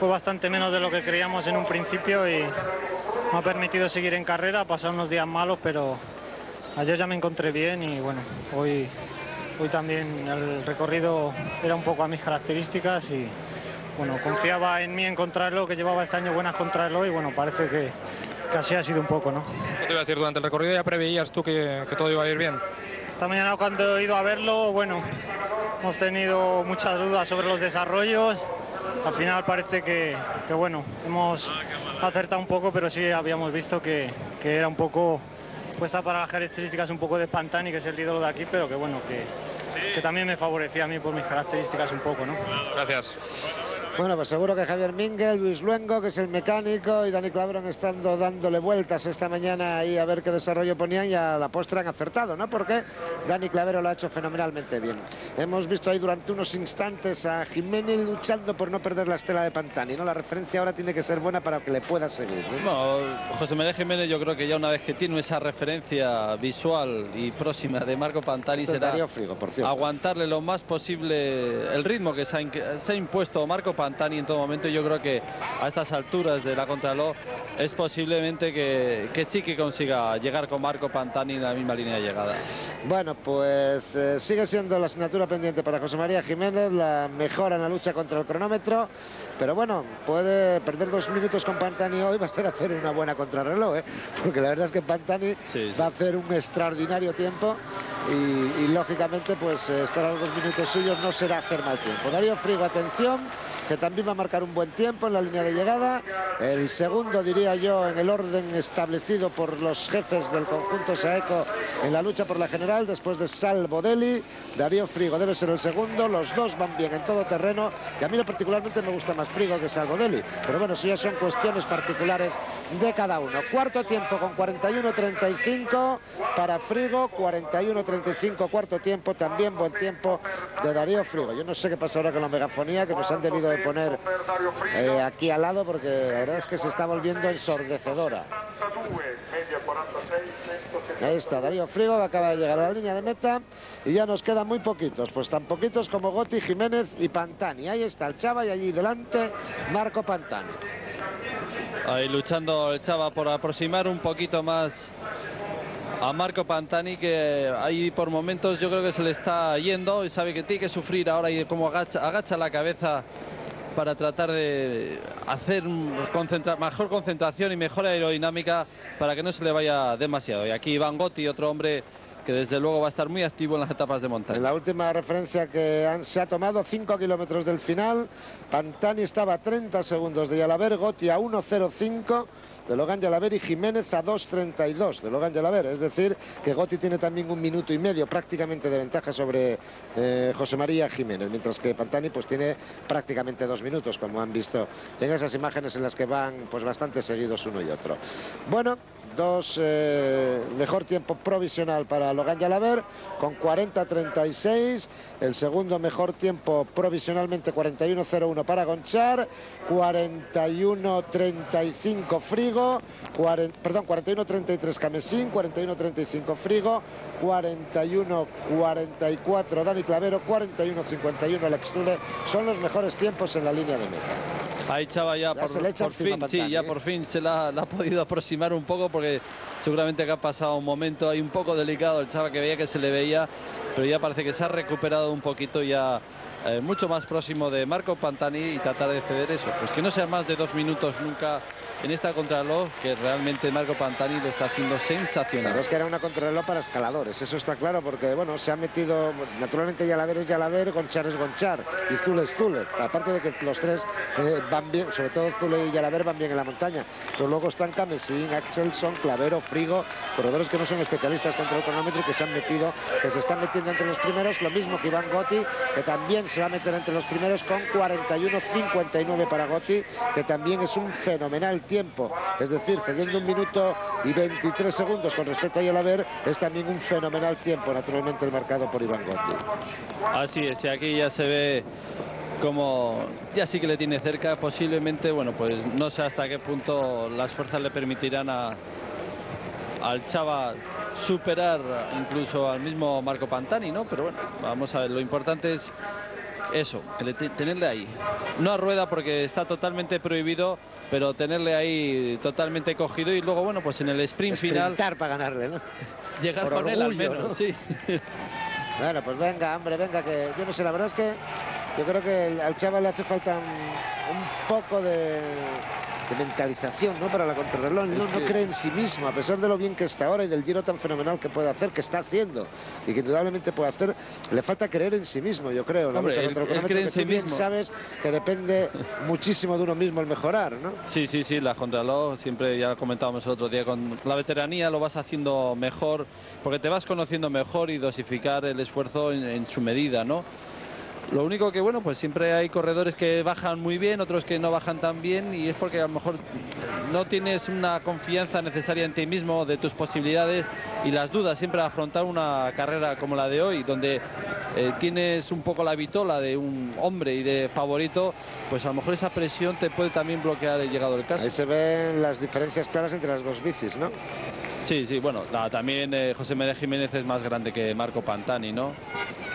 fue bastante menos de lo que creíamos en un principio y me ha permitido seguir en carrera, pasar unos días malos, pero ayer ya me encontré bien y bueno, hoy, hoy también el recorrido era un poco a mis características y bueno, confiaba en mí en contrarreloj, que llevaba este año buenas contrarreloj y bueno, parece que, que así ha sido un poco, ¿no? ¿Qué te iba a decir? Durante el recorrido ya preveías tú que, que todo iba a ir bien. Esta mañana cuando he ido a verlo, bueno, hemos tenido muchas dudas sobre los desarrollos. Al final parece que, que bueno, hemos acertado un poco, pero sí habíamos visto que, que era un poco puesta para las características un poco de Pantani, que es el ídolo de aquí, pero que bueno, que, que también me favorecía a mí por mis características un poco, ¿no? Gracias. Bueno, pues seguro que Javier Mínguez, Luis Luengo, que es el mecánico, y Dani Clavero han estado dándole vueltas esta mañana ahí a ver qué desarrollo ponían y a la postre han acertado, ¿no? Porque Dani Clavero lo ha hecho fenomenalmente bien. Hemos visto ahí durante unos instantes a Jiménez luchando por no perder la estela de Pantani, ¿no? La referencia ahora tiene que ser buena para que le pueda seguir, ¿no? No, José María Jiménez yo creo que ya una vez que tiene esa referencia visual y próxima de Marco Pantani, esto será Darío Frigo, por cierto, aguantarle lo más posible el ritmo que se ha, se ha impuesto Marco Pantani. Pantani en todo momento. Yo creo que a estas alturas de la contrarreloj es posiblemente que, que sí que consiga llegar con Marco Pantani en la misma línea de llegada. Bueno, pues eh, sigue siendo la asignatura pendiente para José María Jiménez, la mejora en la lucha contra el cronómetro, pero bueno, puede perder dos minutos con Pantani hoy, va a ser hacer una buena contrarreloj, ¿eh? Porque la verdad es que Pantani sí, sí. va a hacer un extraordinario tiempo y, y lógicamente pues estar a los dos minutos suyos no será hacer mal tiempo. Darío Frigo, atención, que también va a marcar un buen tiempo en la línea de llegada, el segundo diría yo en el orden establecido por los jefes del conjunto Saeco en la lucha por la general, después de Savoldelli. Darío Frigo debe ser el segundo, los dos van bien en todo terreno, y a mí particularmente me gusta más Frigo que Savoldelli, pero bueno, eso ya son cuestiones particulares de cada uno. Cuarto tiempo con cuarenta y uno treinta y cinco para Frigo, cuarenta y uno treinta y cinco cuarto tiempo, también buen tiempo de Darío Frigo. Yo no sé qué pasa ahora con la megafonía, que nos han debido de poner eh, aquí al lado, porque la verdad es que se está volviendo ensordecedora. Ahí está, Darío Frigo acaba de llegar a la línea de meta y ya nos quedan muy poquitos, pues tan poquitos como Gotti, Jiménez y Pantani. Ahí está el Chava y allí delante Marco Pantani. Ahí luchando el Chava por aproximar un poquito más a Marco Pantani, que ahí por momentos yo creo que se le está yendo y sabe que tiene que sufrir ahora y como agacha, agacha la cabeza para tratar de hacer concentra mejor concentración y mejor aerodinámica para que no se le vaya demasiado. Y aquí Iván Gotti, otro hombre que desde luego va a estar muy activo en las etapas de montaña. En la última referencia que han, se ha tomado, cinco kilómetros del final, Pantani estaba a treinta segundos de Jalabert, Gotti a uno cero cinco... de Laurent Jalabert y Jiménez a dos treinta y dos de Laurent Jalabert, es decir, que Gotti tiene también un minuto y medio prácticamente de ventaja sobre eh, José María Jiménez, mientras que Pantani pues tiene prácticamente dos minutos, como han visto en esas imágenes en las que van pues bastante seguidos uno y otro. Bueno, dos eh, mejor tiempo provisional para Laurent Jalabert con cuarenta treinta y seis, el segundo mejor tiempo provisionalmente cuarenta y uno cero uno para Honchar, cuarenta y uno treinta y cinco Frigo, cuarenta, perdón, cuarenta y uno treinta y tres Camenzind, cuarenta y uno treinta y cinco Frigo, cuarenta y uno cuarenta y cuatro Dani Clavero, cuarenta y uno cincuenta y uno Alex Zülle, son los mejores tiempos en la línea de meta. Ahí Chava ya, ya por, se le echa por fin, Pantani, sí, ¿eh? Ya por fin se la, la ha podido aproximar un poco, porque seguramente que ha pasado un momento ahí un poco delicado el Chava, que veía que se le veía, pero ya parece que se ha recuperado un poquito ya. Eh, mucho más próximo de Marco Pantani y tratar de ceder eso, pues que no sea más de dos minutos nunca en esta contrarreloj, que realmente Marco Pantani lo está haciendo sensacional. La verdad es que era una contrarreloj para escaladores, eso está claro, porque bueno, se ha metido, naturalmente Jalabert es Jalabert, Honchar es Honchar y Zülle es Zülle, aparte de que los tres eh, van bien, sobre todo Zülle y Jalabert van bien en la montaña, pero luego están Camenzind, Axelsson, Clavero, Frigo, corredores que no son especialistas contra el cronómetro y que se han metido, que se están metiendo entre los primeros, lo mismo que Iván Gotti, que también se va a meter entre los primeros con cuarenta y uno cincuenta y nueve para Gotti, que también es un fenomenal tiempo, es decir, cediendo un minuto y veintitrés segundos con respecto a Jalabert, es también un fenomenal tiempo, naturalmente el marcado por Iván Gotti. Así es, y aquí ya se ve como ya sí que le tiene cerca, posiblemente, bueno, pues no sé hasta qué punto las fuerzas le permitirán a, al Chava superar incluso al mismo Marco Pantani, ¿no? Pero bueno, vamos a ver, lo importante es eso, tenerle ahí. No a rueda porque está totalmente prohibido, pero tenerle ahí totalmente cogido y luego, bueno, pues en el sprint final... Sprintar para ganarle, ¿no? Llegar por con orgullo, él al menos, ¿no? Sí. Bueno, pues venga, hombre, venga, que yo no sé, la verdad es que yo creo que al chaval le hace falta un, un poco de... de mentalización, ¿no? Para la contrarreloj, no, no cree en sí mismo, a pesar de lo bien que está ahora y del giro tan fenomenal que puede hacer, que está haciendo, y que indudablemente puede hacer, le falta creer en sí mismo, yo creo. La Hombre, lucha él, contra el cronómetro, que sí tú bien mismo. Sabes que depende muchísimo de uno mismo el mejorar, ¿no? Sí, sí, sí, la contrarreloj, siempre ya lo comentábamos el otro día, con la veteranía lo vas haciendo mejor, porque te vas conociendo mejor y dosificar el esfuerzo en, en su medida, ¿no? Lo único que, bueno, pues siempre hay corredores que bajan muy bien, otros que no bajan tan bien, y es porque a lo mejor no tienes una confianza necesaria en ti mismo, de tus posibilidades y las dudas. Siempre afrontar una carrera como la de hoy, donde eh, tienes un poco la vitola de un hombre y de favorito, pues a lo mejor esa presión te puede también bloquear el llegado del caso. Ahí se ven las diferencias claras entre las dos bicis, ¿no? Sí, sí, bueno, la, también eh, José María Jiménez es más grande que Marco Pantani, ¿no?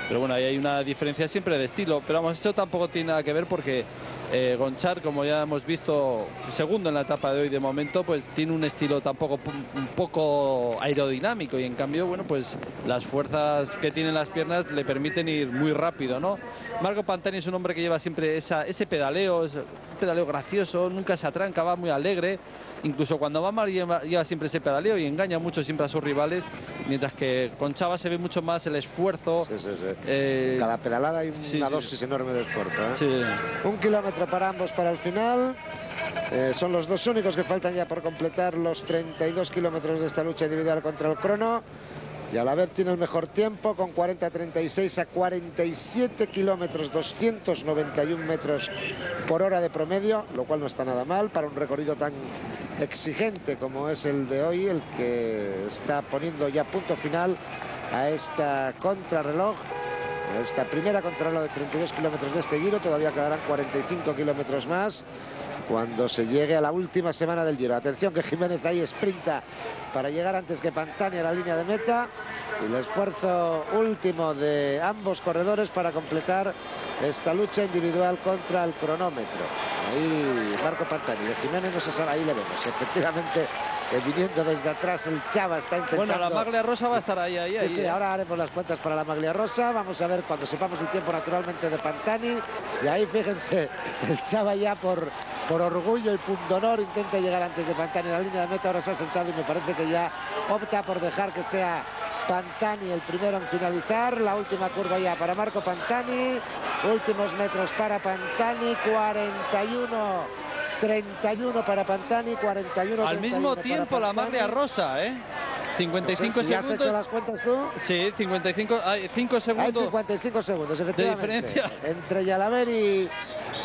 Pero bueno, ahí hay una diferencia siempre de estilo, pero vamos, eso tampoco tiene nada que ver porque eh, Honchar, como ya hemos visto, segundo en la etapa de hoy de momento, pues tiene un estilo tampoco un poco aerodinámico y en cambio, bueno, pues las fuerzas que tienen las piernas le permiten ir muy rápido, ¿no? Marco Pantani es un hombre que lleva siempre esa, ese pedaleo, ese pedaleo gracioso, nunca se atranca, va muy alegre. Incluso cuando va mal lleva, lleva siempre ese pedaleo y engaña mucho siempre a sus rivales, mientras que con Chava se ve mucho más el esfuerzo. Sí, sí, sí. Eh... Cada pedalada hay una sí, dosis sí. enorme de esfuerzo, ¿eh? Sí. Un kilómetro para ambos para el final. Eh, son los dos únicos que faltan ya por completar los treinta y dos kilómetros de esta lucha individual contra el crono. Y Jalabert tiene el mejor tiempo con cuarenta treinta y seis a cuarenta y siete kilómetros, doscientos noventa y uno metros por hora de promedio, lo cual no está nada mal para un recorrido tan exigente como es el de hoy, el que está poniendo ya punto final a esta contrarreloj, a esta primera contrarreloj de treinta y dos kilómetros de este Giro. Todavía quedarán cuarenta y cinco kilómetros más cuando se llegue a la última semana del Giro. Atención que Jiménez ahí sprinta para llegar antes que Pantani a la línea de meta. Y el esfuerzo último de ambos corredores para completar esta lucha individual contra el cronómetro. Ahí Marco Pantani, de Jiménez no se sabe, ahí le vemos. Efectivamente, eh, viniendo desde atrás el Chava está intentando... Bueno, la Maglia Rosa va a estar ahí, ahí, sí, ahí. Sí, sí, ahora haremos las cuentas para la Maglia Rosa. Vamos a ver cuando sepamos el tiempo naturalmente de Pantani. Y ahí, fíjense, el Chava ya por, por orgullo y pundonor intenta llegar antes de Pantani a la línea de meta. Ahora se ha sentado y me parece que ya opta por dejar que sea Pantani el primero en finalizar. La última curva ya para Marco Pantani, últimos metros para Pantani, cuarenta y uno treinta y uno para Pantani, cuarenta y uno treinta y uno. Al mismo tiempo la Maglia Rosa, ¿eh? cincuenta y cinco no sé, si segundos. ¿Has hecho las cuentas tú? Sí, cincuenta y cinco, hay cinco segundos. Hay cincuenta y cinco segundos, efectivamente. Entre Jalabert y...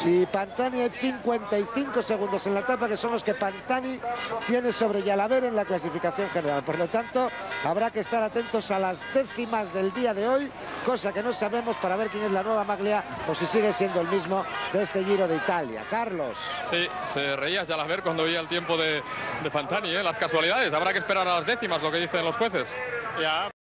y Pantani hay cincuenta y cinco segundos en la etapa, que son los que Pantani tiene sobre Jalabert en la clasificación general. Por lo tanto, habrá que estar atentos a las décimas del día de hoy, cosa que no sabemos, para ver quién es la nueva Maglia o si sigue siendo el mismo de este Giro de Italia. Carlos. Sí, se reía Jalabert cuando veía el tiempo de, de Pantani, ¿eh? Las casualidades. Habrá que esperar a las décimas, lo que dicen los jueces. Ya.